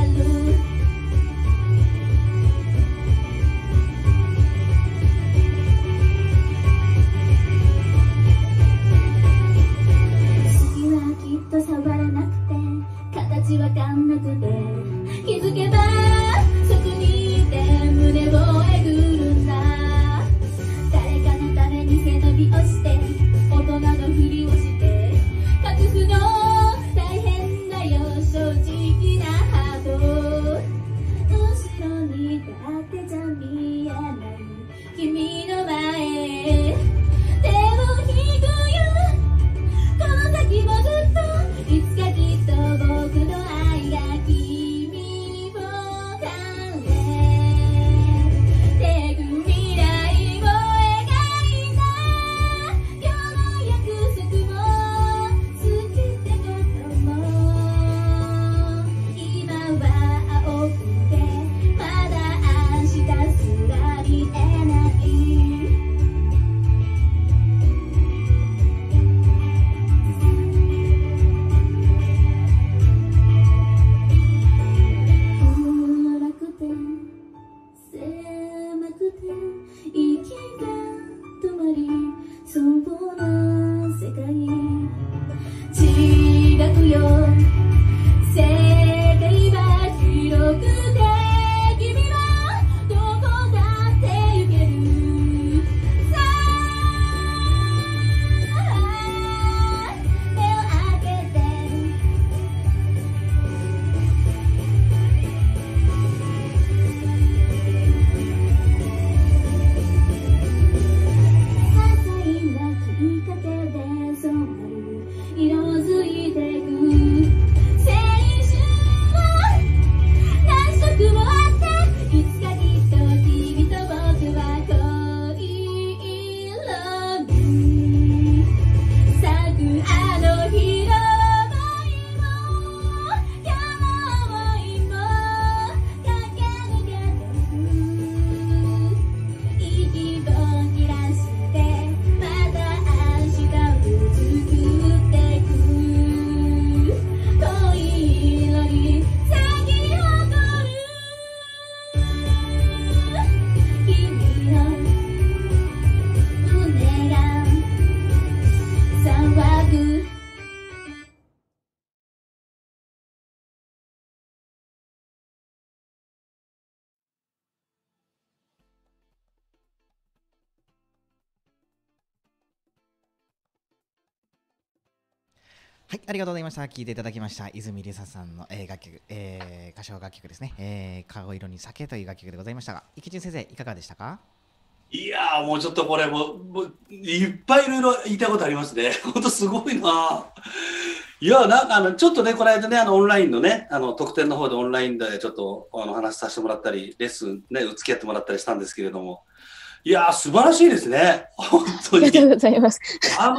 気づけばそこにいて胸をえぐるんだ。誰かのために背伸びをして大人のふりをして隠すの大変だよ正直なハート。後ろに立ってじゃ見えない君の前へはい、ありがとうございました。聴いていただきました。泉理沙さんの、楽曲、歌唱楽曲ですね。顔色に酒という楽曲でございましたが、池中先生いかがでしたか？いやー、もうちょっとこれもういっぱいいろいろ言いたいことありますね。本当すごいな。いやー、なんかちょっとねこの間ねオンラインのね特典の方でオンラインでちょっと話させてもらったりレッスンね付き合ってもらったりしたんですけれども。いやー素晴らしいですね。本当に。ありがとうございます。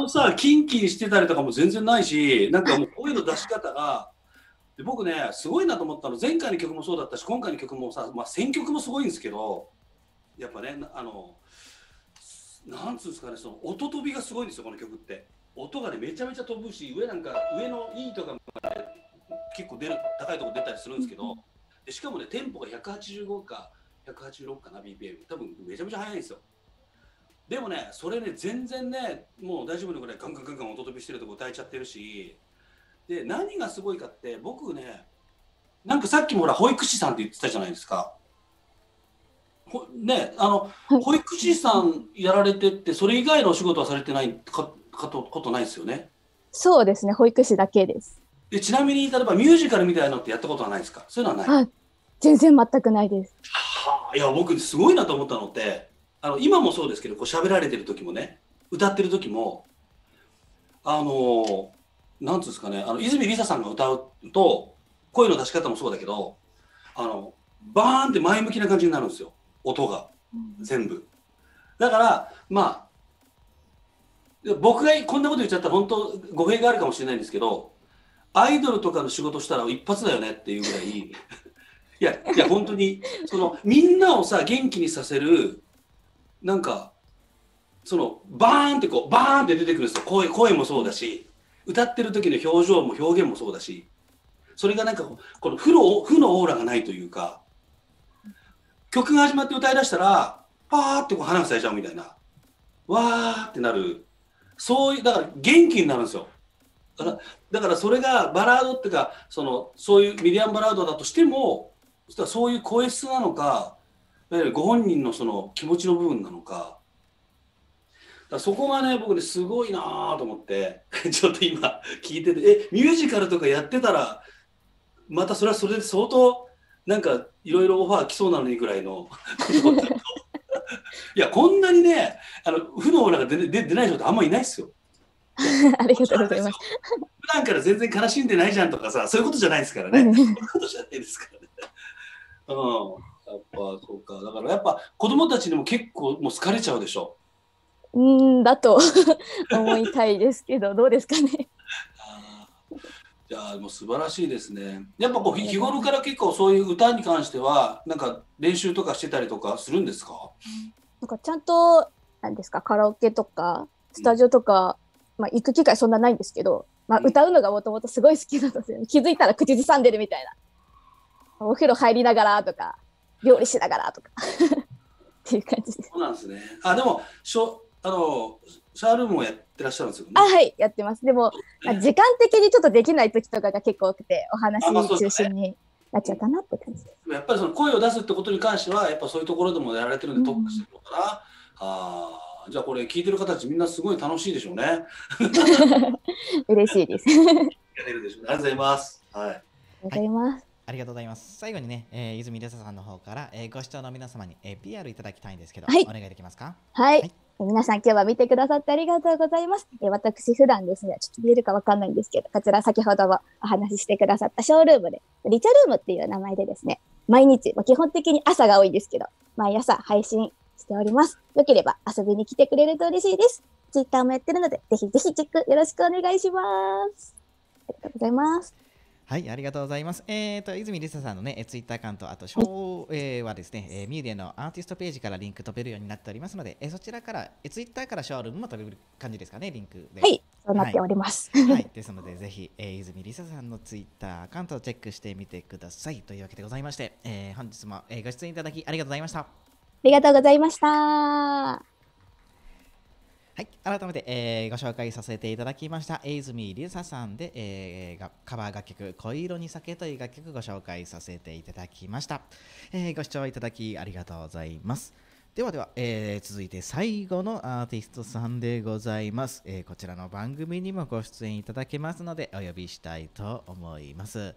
さ、キンキンしてたりとかも全然ないし、なんかもうこういうの出し方が、で僕ね、すごいなと思ったの、前回の曲もそうだったし、今回の曲もさ、まあ、選曲もすごいんですけど、やっぱね、なんつうんですかね、その音飛びがすごいんですよ、この曲って。音がね、めちゃめちゃ飛ぶし、上のEとかも、ね、結構高いところ出たりするんですけど、でしかもね、テンポが185か、186かな BPM 多分めちゃめちゃ速いんですよ。でもねそれね全然ねもう大丈夫なぐらいガンガンガンガン音飛びしてるとこ歌えちゃってるし、で何がすごいかって僕ねなんかさっきもほら保育士さんって言ってたじゃないですか。ね、保育士さんやられてって、それ以外のお仕事はされてないことないですよね。そうですね、保育士だけです。でちなみに、例えばミュージカルみたいなのってやったことはないですか？そういうのはない？全然全くないです。はあ、いや、僕すごいなと思ったのって、今もそうですけど、こう喋られてる時もね、歌ってる時も、なんつうんですかね、泉理沙さんが歌うと、声の出し方もそうだけど、バーンって前向きな感じになるんですよ、音が全部。だからまあ僕がこんなこと言っちゃったら本当語弊があるかもしれないんですけど、アイドルとかの仕事したら一発だよねっていうぐらいいや本当にみんなをさ元気にさせる、なんかバーンってこうバーンって出てくるんですよ。声もそうだし、歌ってる時の表情も表現もそうだし、それがなんかこの負のオーラがないというか、曲が始まって歌いだしたらパーってこう花が咲いちゃうみたいな、わーってなる、そういう、だから元気になるんですよ。だからそれがバラードっていうか、そういうミディアムバラードだとしても、そういう声質なのか、いわゆるご本人の気持ちの部分なのか、そこがね、僕ね、すごいなーと思ってちょっと今聞いてて、ミュージカルとかやってたらまたそれはそれで相当なんかいろいろオファー来そうなのにぐらいのいや、こんなにね、負のオーラが出ない人ってあんまりいないですよ。ありがとうございます。普段から全然悲しんでないじゃんとかさ、そういうことじゃないですからね。そういうことじゃないですからね。やっぱそうか。だからやっぱ子供たちにも結構もう好かれちゃうでしょ。だと思いたいですけどどうですかね。じゃあもう素晴らしいですね。やっぱこう日頃から結構そういう歌に関してはなんか練習とかしてたりとかするんですか？なんかちゃんとなんですか、カラオケとかスタジオとか、まあ、行く機会そんなないんですけど、まあ、歌うのがもともとすごい好きなので、気づいたら口ずさんでるみたいな、お風呂入りながらとか料理しながらとかっていう感じです。そうなんですね。でもシャールームをやってらっしゃるんですよね。はい、やってます。でも、時間的にちょっとできない時とかが結構多くて、お話中心になっちゃうかなって感じです。やっぱり声を出すってことに関しては、やっぱそういうところでもやられてるんで、特化してるのかな。じゃあこれ聞いてる方たちみんなすごい楽しいでしょうね。嬉しいです。やれるでしょうね。ありがとうございます。はい。ありがとうございます。ありがとうございます。最後にね、泉理沙さんの方から、ご視聴の皆様に、PR いただきたいんですけど、はい、お願いできますか？はい。はい、皆さん今日は見てくださってありがとうございます。私普段ですね、ちょっと見えるかわかんないんですけど、こちら先ほどもお話ししてくださったショールームで、リチャルームっていう名前でですね、毎日、基本的に朝が多いんですけど、毎朝配信しております。よければ遊びに来てくれると嬉しいです。Twitter もやってるので、ぜひぜひチェックよろしくお願いします。ありがとうございます。はい、ありがとうございます。泉理沙さんのね、ツイッターアカウント、あと、ショーはですね、ミューディアのアーティストページからリンク飛べるようになっておりますので、そちらから、ツイッターからショールームも飛べる感じですかね、リンクで。はい、そうなっております。はい、はい、ですので、ぜひ、泉理沙さんのツイッターアカウントをチェックしてみてください。というわけでございまして、本日もご出演いただきありがとうございました。ありがとうございました。はい、改めて、ご紹介させていただきました泉理沙さんで、カバー楽曲「恋色に酒」という楽曲をご紹介させていただきました。ご視聴いただきありがとうございます。ではでは、続いて最後のアーティストさんでございます。こちらの番組にもご出演いただけますのでお呼びしたいと思います。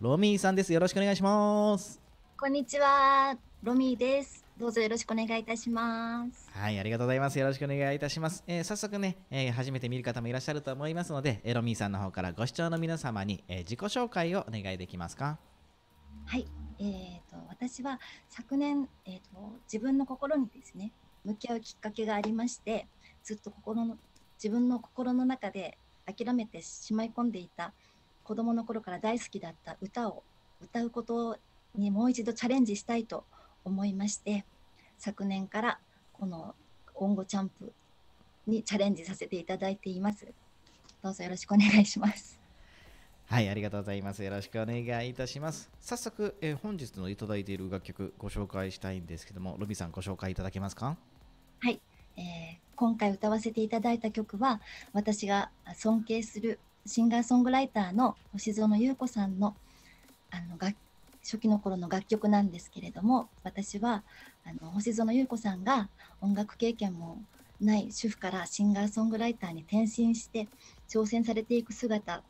ロミーさんです。よろしくお願いします。こんにちは、ロミーです。どうぞよろしくお願いいたします。はい、ありがとうございます。よろしくお願いいたします。早速ね、初めて見る方もいらっしゃると思いますので、ロミーさんの方からご視聴の皆様に、自己紹介をお願いできますか？はい、私は昨年、自分の心にですね、向き合うきっかけがありまして、ずっと自分の心の中で諦めてしまい込んでいた、子供の頃から大好きだった歌を歌うことにもう一度チャレンジしたいと思いまして、昨年からこの音語チャンプにチャレンジさせていただいています。どうぞよろしくお願いします。はい、ありがとうございます。よろしくお願いいたします。早速、本日のいただいている楽曲ご紹介したいんですけども、ロミさんご紹介いただけますか？はい、今回歌わせていただいた曲は、私が尊敬するシンガーソングライターの星園優子さんの楽初期の頃の楽曲なんですけれども、私は星園優子さんが音楽経験もない主婦からシンガーソングライターに転身して挑戦されていく姿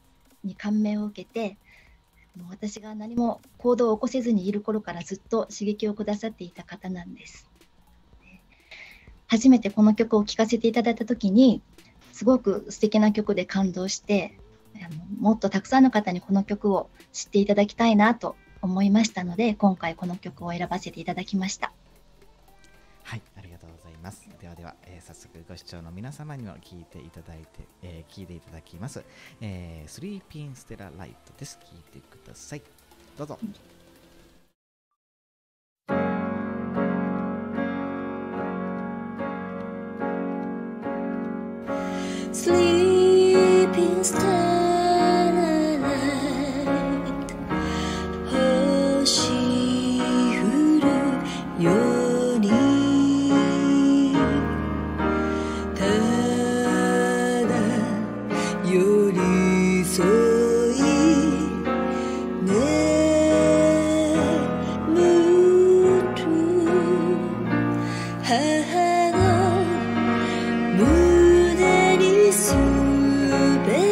に感銘を受けて、私が何も行動を起こせずにいる頃からずっと刺激をくださっていた方なんです。初めてこの曲を聴かせていただいた時にすごく素敵な曲で感動して、もっとたくさんの方にこの曲を知っていただきたいなと思いましたので、今回この曲を選ばせていただきました。はい、ありがとうございます。ではでは、早速ご視聴の皆様にも聴いていただきます。スリーピンステラライトです。聴いてください。どうぞ。Sleeping starlight, 星降るように、ただ寄り添い眠る母の胸、すべて委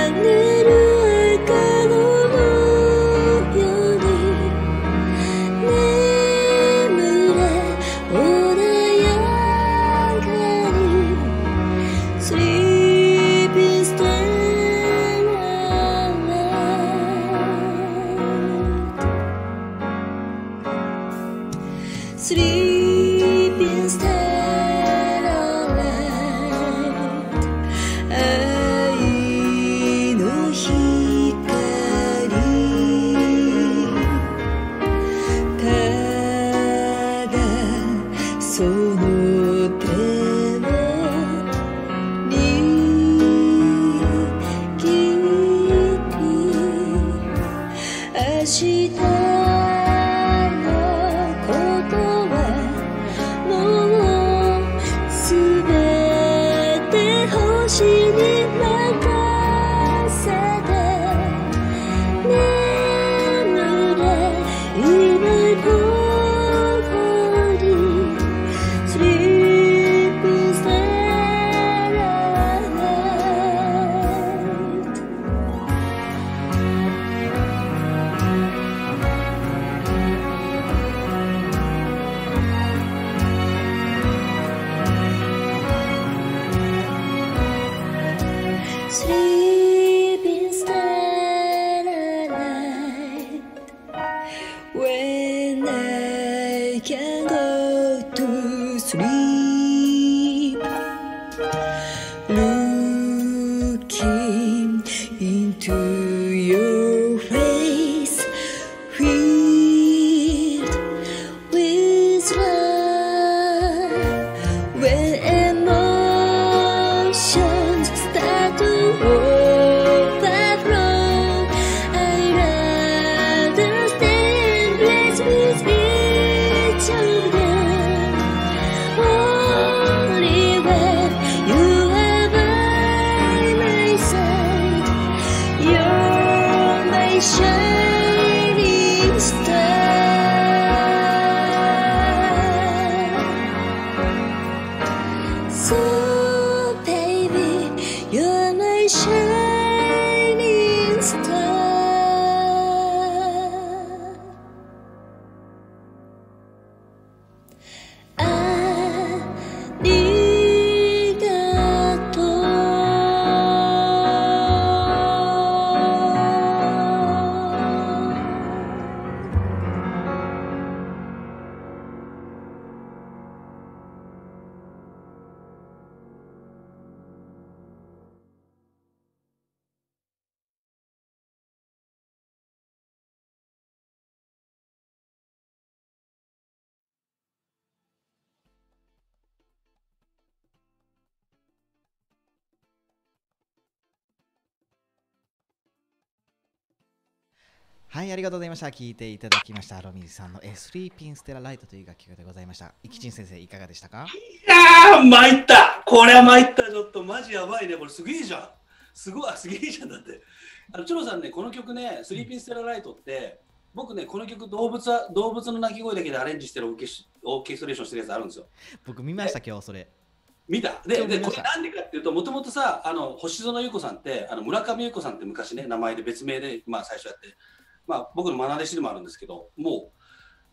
ねる赤のように眠れ穏やかに Sleeping Starlight。はい、ありがとうございました。聴いていただきましたハロミズさんのスリーピンステラライトという楽曲でございました。生きちん先生、いかがでしたか？いやー、参った。これは参った。ちょっとマジやばいね。これすげえじゃん。すごい、すげえじゃん。だってチョロさんね、この曲ね、スリーピンステラライトって僕ね、この曲動物の鳴き声だけでアレンジしてるオーケストレーションしてるやつあるんですよ。僕見ました今日それ。見た。でこれなんでかっていうと、もともとさ、星園優子さんって、村上優子さんって昔ね、名前で別名でまあ最初やって、まあ僕の愛弟子でもあるんですけど、もう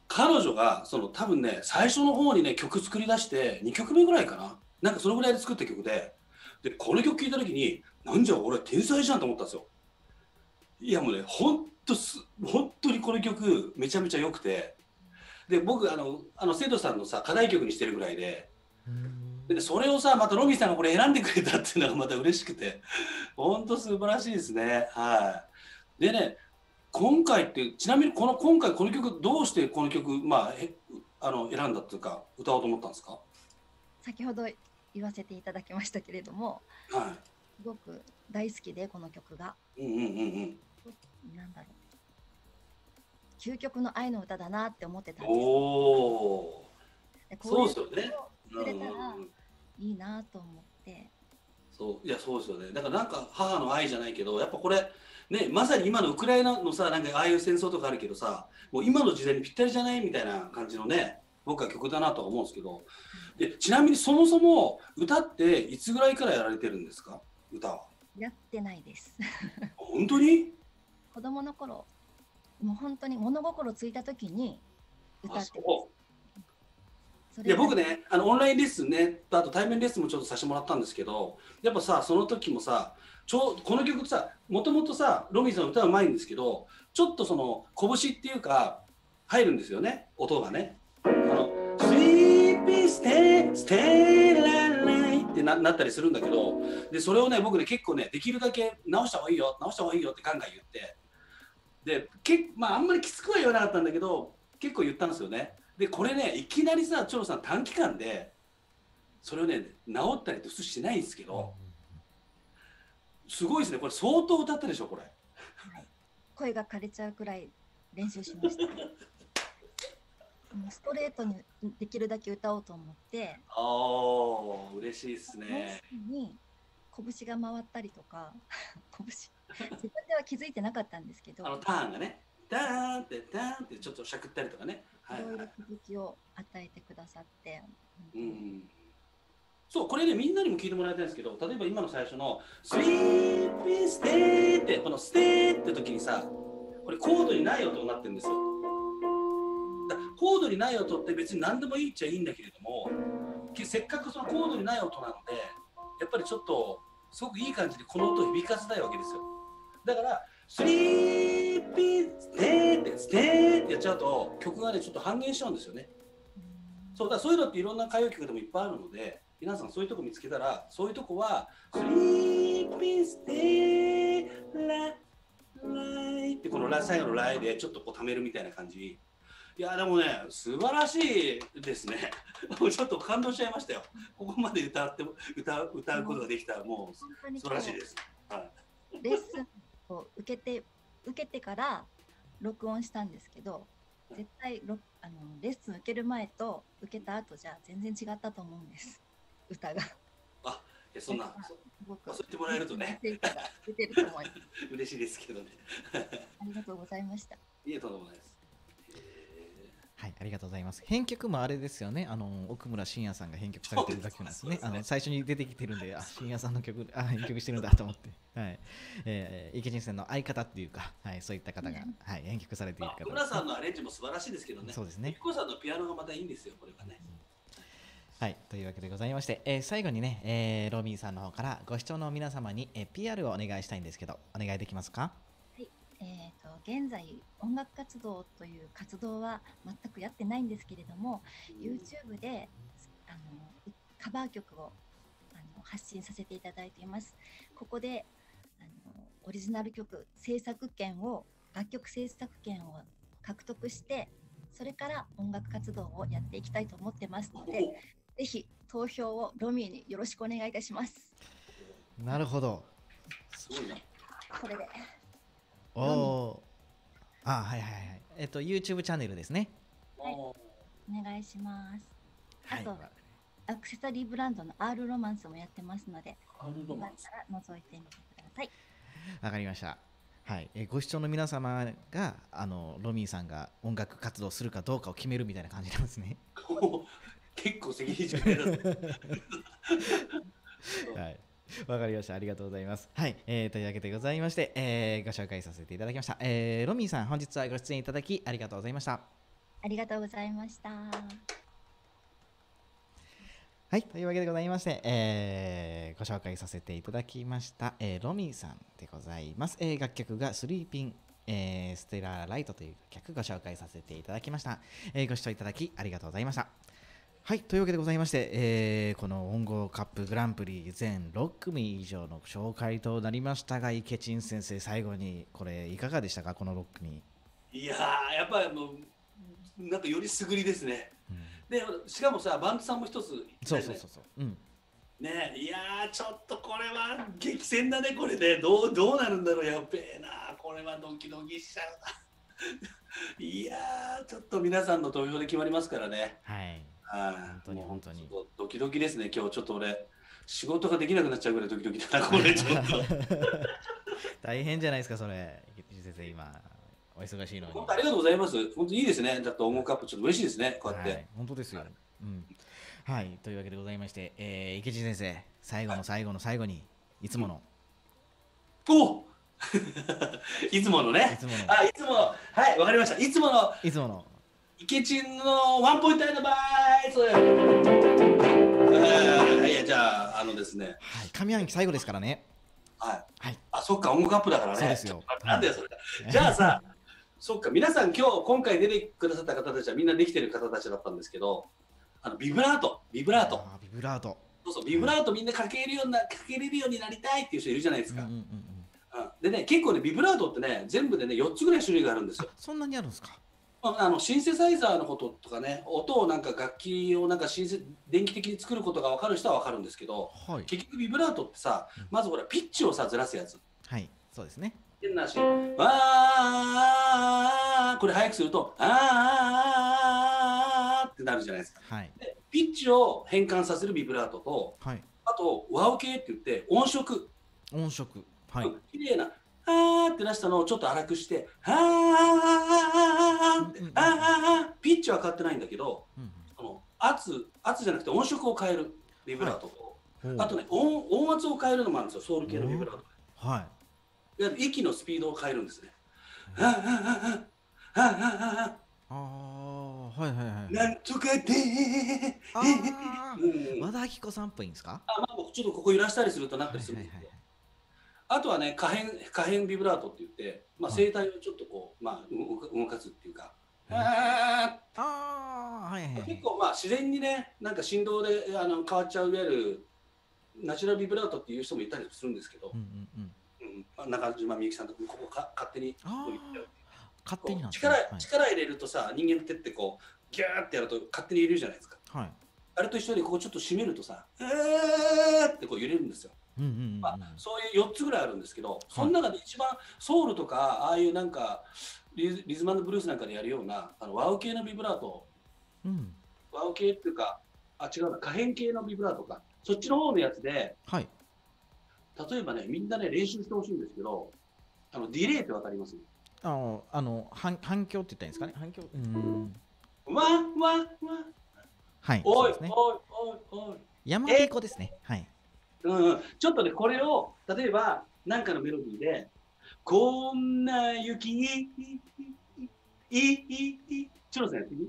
彼女がその多分ね、最初の方にね曲作り出して2曲目ぐらいかな、なんかそのぐらいで作った曲で、この曲聴いた時に、なんじゃ俺天才じゃんと思ったんですよ。いやもうね、本当にこの曲めちゃめちゃ良くて、で僕生徒さんのさ課題曲にしてるぐらいで。でそれをさ、またロミさんがこれ選んでくれたっていうのがまた嬉しくて、ほんと素晴らしいですね。はい。でね、今回って、ちなみに今回この曲、どうしてこの曲、まあ、選んだっていうか歌おうと思ったんですか？先ほど言わせていただきましたけれども、はい、すごく大好きで、この曲が。なんだろう、究極の愛の歌だなって思ってたんです。おー、そうですよね。くれたらいいなと思って。そう、いや、そうですよね。だからなんか母の愛じゃないけど、やっぱこれね、まさに今のウクライナのさ、なんかああいう戦争とかあるけどさ、もう今の時代にぴったりじゃないみたいな感じのね、僕は曲だなとは思うんですけど、でちなみにそもそも歌っていつぐらいからやられてるんですか？歌は。やってないです。本当に？子供の頃、もう本当に物心ついた時に歌ってます。いや僕ね、オンラインレッスンね、あと対面レッスンもちょっとさせてもらったんですけど、やっぱさ、その時もさ、この曲さ、もともとさ、ロミさんの歌はうまいんですけど、ちょっとその拳っていうか入るんですよね、音がね。スリーピーステステラライってなったりするんだけど、でそれをね、僕ね結構ね、できるだけ直した方がいいよってガンガン言って、でまああんまりきつくは言わなかったんだけど、結構言ったんですよね。でこれね、いきなりさ、チョロさん短期間でそれをね治ったりって普通しないんですけど、すごいですね、これ相当歌ったでしょこれ。はい、声が枯れちゃうくらい練習しました。ストレートにできるだけ歌おうと思って。ああ、嬉しいですね。拳が回ったりとか、拳自分では気づいてなかったんですけど、ターンがね、ターンってちょっとしゃくったりとかね、いろいろ気づきを与えてくださって、そう、これね、みんなにも聞いてもらいたいんですけど、例えば今の最初の「スリーピーステー」って、この「ステー」って時にさ、これコードにない音になってるんですよ。だからコードにない音って別に何でもいいっちゃいいんだけれども、せっかくそのコードにない音なので、やっぱりちょっとすごくいい感じでこの音を響かせたいわけですよ。だからスリーピーステーってステーってやっちゃうと曲がねちょっと半減しちゃうんですよね。そうだ、そういうのっていろんな歌謡曲でもいっぱいあるので、皆さんそういうとこ見つけたら、そういうとこはスリーピーステーライって、この最後のライでちょっとこう溜めるみたいな感じ。いやでもね、素晴らしいですね。ちょっと感動しちゃいましたよ。ここまで歌うことができたらもう素晴らしいです。はい。です。受けてから録音したんですけど、絶対レッスン受ける前と受けた後じゃ全然違ったと思うんです、歌が。あ、いやそんな、そう言ってもらえるとね、出てると思います。嬉しいですけどね。ありがとうございました。いえ、とんでもないです。はい、ありがとうございます。編曲もあれですよね。奥村信也さんが編曲されてるだけなんですね。最初に出てきてるんで、あ、信也さんの曲、あ、編曲してるんだと思って。はい。池人さんの相方っていうか、はい、そういった方が、はい、編曲されている方。奥村さんのアレンジも素晴らしいですけどね。そうですね。奥村さんのピアノがまたいいんですよ、これはね。はい、というわけでございまして、最後にね、ロビンさんの方からご視聴の皆様に、PR をお願いしたいんですけど、お願いできますか？現在音楽活動という活動は全くやってないんですけれども、 YouTube でカバー曲を発信させていただいています。ここでオリジナル曲制作権を、楽曲制作権を獲得して、それから音楽活動をやっていきたいと思ってますので、ぜひ投票をロミーによろしくお願いいたします。なるほど、すごいな。これでおあ、はいはいはい。YouTube チャンネルですね。はい、お願いします。あと、はい、アクセサリーブランドの R ロマンスもやってますので、よかったら覗いてみてくだはい、わかりました。はい、ご視聴の皆様がロミーさんが音楽活動するかどうかを決めるみたいな感じなんですね。結構責任重大。はい、わかりました。ありがとうございます。はい、というわけでございまして、ご紹介させていただきました。ロミーさん、本日はご出演いただきありがとうございました。ありがとうございました。はい、というわけでございまして、ご紹介させていただきました、ロミーさんでございます。楽曲がスリーピン、ステラーライトという楽曲ご紹介させていただきました、ご視聴いただきありがとうございました。はい、というわけでございまして、この音楽カップグランプリ全6組以上の紹介となりましたが、池珍先生、最後にこれいかがでしたか、この6組。いやー、やっぱりもうなんかよりすぐりですね。でしかもさ、バンドさんも一つ、そうそうそうそう、うんねえ、いやー、ちょっとこれは激戦だね、これね、どうなるんだろう、やっべえな、これはドキドキしちゃうな。いやー、ちょっと皆さんの投票で決まりますからね。はい、本当に本当にドキドキですね。今日ちょっと俺仕事ができなくなっちゃうぐらいドキドキだな、これちょっと。大変じゃないですか、それ池先生、今お忙しいのに。本当ありがとうございます。本当にいいですね。だと音楽カップちょっと嬉しいですね。こうやって。はい、本当ですよ。うん。はい。というわけでございまして、池地先生、最後の最後の最後にいつもの。お。いつものね。いつもの。あ、いつもの。はい、わかりました。いつもの。いつもの。池地のワンポイントアドバイス。はい。いや、じゃあですね。はい。上半期最後ですからね。はい。はい。あ、そっか、音楽カップだからね。そうですよ。なんだよそれ。じゃあさ。そっか、皆さん今回出てくださった方たちはみんなできてる方たちだったんですけど、ビブラートそうそう、ビブラートみんなかけれるようになりたいっていう人いるじゃないですか。でね、結構ね、ビブラートってね、全部でね4つぐらい種類があるんですよ。そんなにあるんですか。シンセサイザーのこととかね、音をなんか楽器をなんか電気的に作ることが分かる人は分かるんですけど、はい、結局ビブラートってさ、まずほらピッチをさずらすやつ。はい、そうですね。変なし、これ早くするとってなるじゃないですか。でピッチを変換させるビブラートと、あとワウ系って言って音色、綺麗なって出したのをちょっと荒くして、ピッチは変わってないんだけど、圧じゃなくて音色を変えるビブラートと、あとね、音圧を変えるのもあるんですよ、ソウル系のビブラート。息のスピードを変えるんですね。なんとかでー。和田アキ子さんっぽいんですか？ちょっとここ揺らしたりするとなったりするんですけど。あとはね、可変ビブラートって言って、声帯をちょっとこう、動かすっていうか。結構自然にね、なんか振動で変わっちゃう、いわゆるナチュラルビブラートっていう人もいたりするんですけど。中島みゆきさんとかここか勝手に力入れるとさ、人間の手ってこうギューってやると勝手に入れるじゃないですか。はい、あれと一緒にここちょっと締めるとさ、ってこう揺れるんですよ。そういう4つぐらいあるんですけど、その中で一番ソウルとかああいうなんかリズム&ブルースなんかでやるようなワウ系のビブラート、ワウ系っていうか、あ、違うな、可変系のビブラートか、そっちの方のやつで。はい、例えばね、みんなね、練習してほしいんですけど、ディレイってわかります？反響って言ったんですかね。反響。わわわ。はい。おいおいおいおい。山田子ですね。はい。ちょっとね、これを例えばなんかのメロディーで、こんな雪にちょっとやってみ。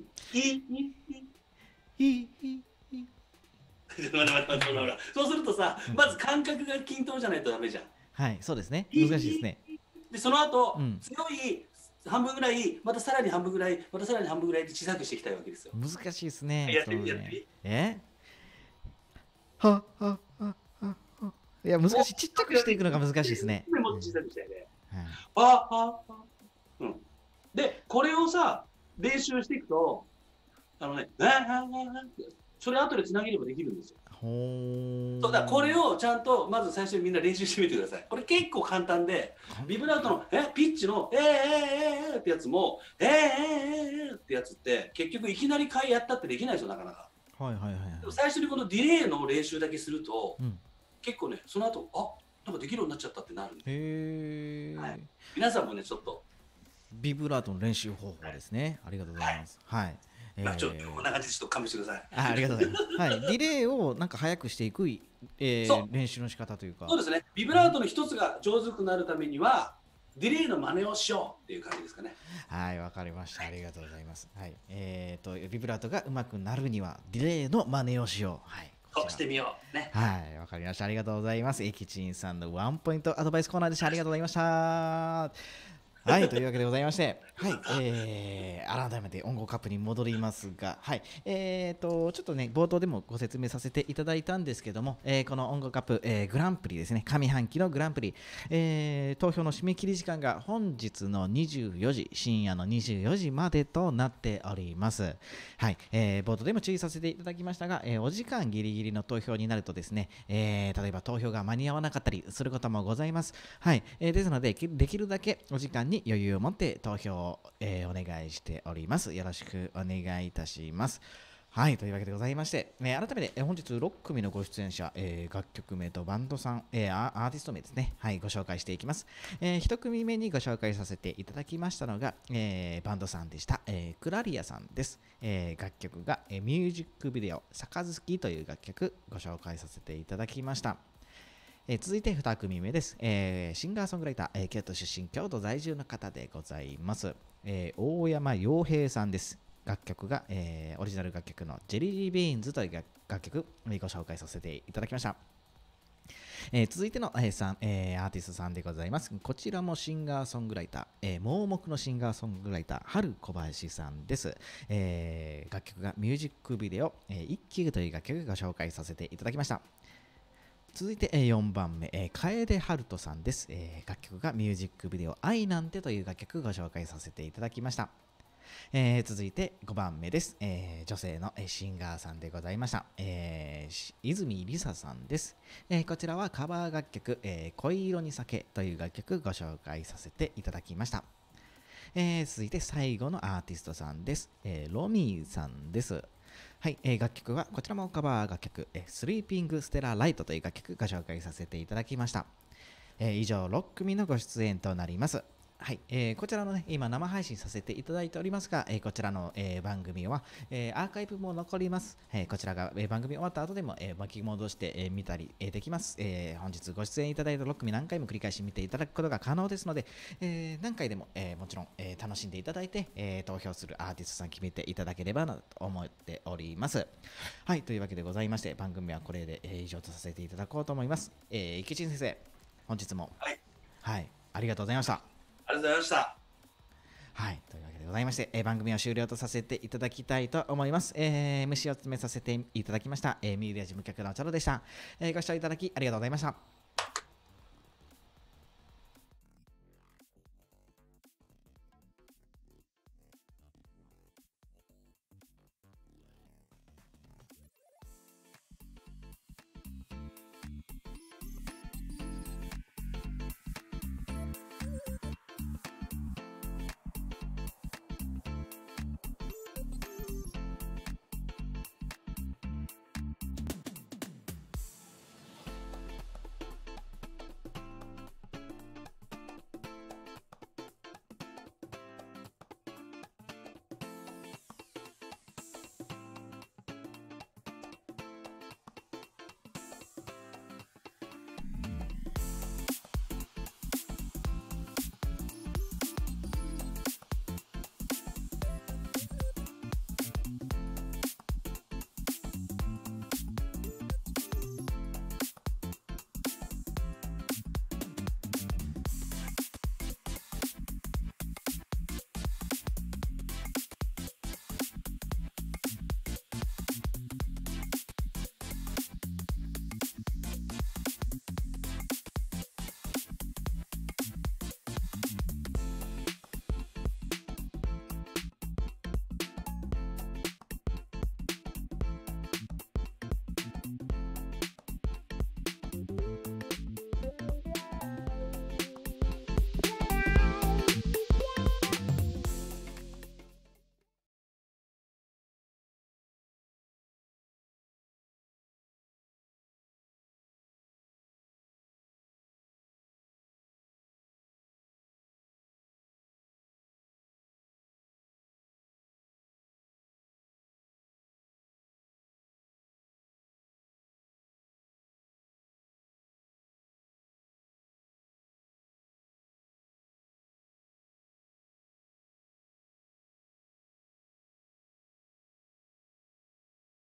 そうするとさ、まず感覚が均等じゃないとダメじゃん。はい、そうですね。難しいですね。で、その後、強い半分ぐらい、またさらに半分ぐらい、またさらに半分ぐらいって小さくしていきたいわけですよ。難しいですね。やってみ、いや、難しい。ちっちゃくしていくのが難しいですね。もっと小さくしたいね。で、これをさ、練習していくと、それ後でつなげればできるんですよ。そうだ、これをちゃんとまず最初にみんな練習してみてください。これ結構簡単で、ビブラートのピッチのってやつもってやつって結局いきなりやったってできないでしょ、なかなか。最初にこのディレイの練習だけすると、結構ね、その後、あ、なんかできるようになっちゃったってなるんで、はい、皆さんもねちょっとビブラートの練習方法ですね、はい、ありがとうございます。はい、はいちょっとこんな感じでちょっと勘弁してください。ありがとうございます。はい、ディレイをなんか早くしていく、練習の仕方というか。そうですね。ビブラートの一つが上手くなるためには、ディレイの真似をしようっていう感じですかね。はい、わかりました。ありがとうございます。はい、ビブラートが上手くなるには、ディレイの真似をしよう。はい。そうしてみよう。ね。はい、わかりました。ありがとうございます。えきちんさんのワンポイントアドバイスコーナーでした。ありがとうございました。はい、というわけでございまして、はい、改めて音楽カップに戻りますが、はい、ちょっとね、冒頭でもご説明させていただいたんですけども、この音楽カップ、グランプリですね、上半期のグランプリ、投票の締め切り時間が本日の24時、深夜の24時までとなっております。はい、冒頭でも注意させていただきましたが、お時間ギリギリの投票になるとですね、例えば投票が間に合わなかったりすることもございます。はい、ですので、できるだけお時間に余裕を持って投票を、お願いしております。よろしくお願いいたします。はい、というわけでございまして、改めて本日6組のご出演者、楽曲名とバンドさん、アーティスト名ですね、はい、ご紹介していきます。1組目にご紹介させていただきましたのが、バンドさんでした、クラリアさんです。楽曲が、ミュージックビデオ「杯」という楽曲ご紹介させていただきました。続いて2組目です、シンガーソングライター、京都出身京都在住の方でございます、大山洋平さんです。楽曲が、オリジナル楽曲の「ジェリービーンズ」という楽曲ご紹介させていただきました。続いての、アーティストさんでございます。こちらもシンガーソングライター、盲目のシンガーソングライターharu.kobayashiさんです、楽曲がミュージックビデオ「一休」という楽曲ご紹介させていただきました。続いて4番目、楓春人さんです。楽曲がミュージックビデオ「愛なんて」という楽曲をご紹介させていただきました。続いて5番目です。女性のシンガーさんでございました。泉梨沙さんです。こちらはカバー楽曲「恋色に酒」という楽曲をご紹介させていただきました。続いて最後のアーティストさんです。ロミーさんです。はい、楽曲はこちらもカバー楽曲「スリーピング・ステラ・ライト」という楽曲ご紹介させていただきました、以上6組のご出演となります。はい、こちらのね今生配信させていただいておりますが、こちらの、番組は、アーカイブも残ります、こちらが、番組終わった後でも、巻き戻して、見たり、できます、本日ご出演いただいた6組何回も繰り返し見ていただくことが可能ですので、何回でも、もちろん、楽しんでいただいて、投票するアーティストさん決めていただければなと思っております。はい、というわけでございまして番組はこれで、以上とさせていただこうと思います。池陳先生本日も、はい、はい、ありがとうございました。ありがとうございました。はい、というわけでございまして、番組を終了とさせていただきたいと思います。MC を務めさせていただきました、ミュージアム局のチャロでした。ご視聴いただきありがとうございました。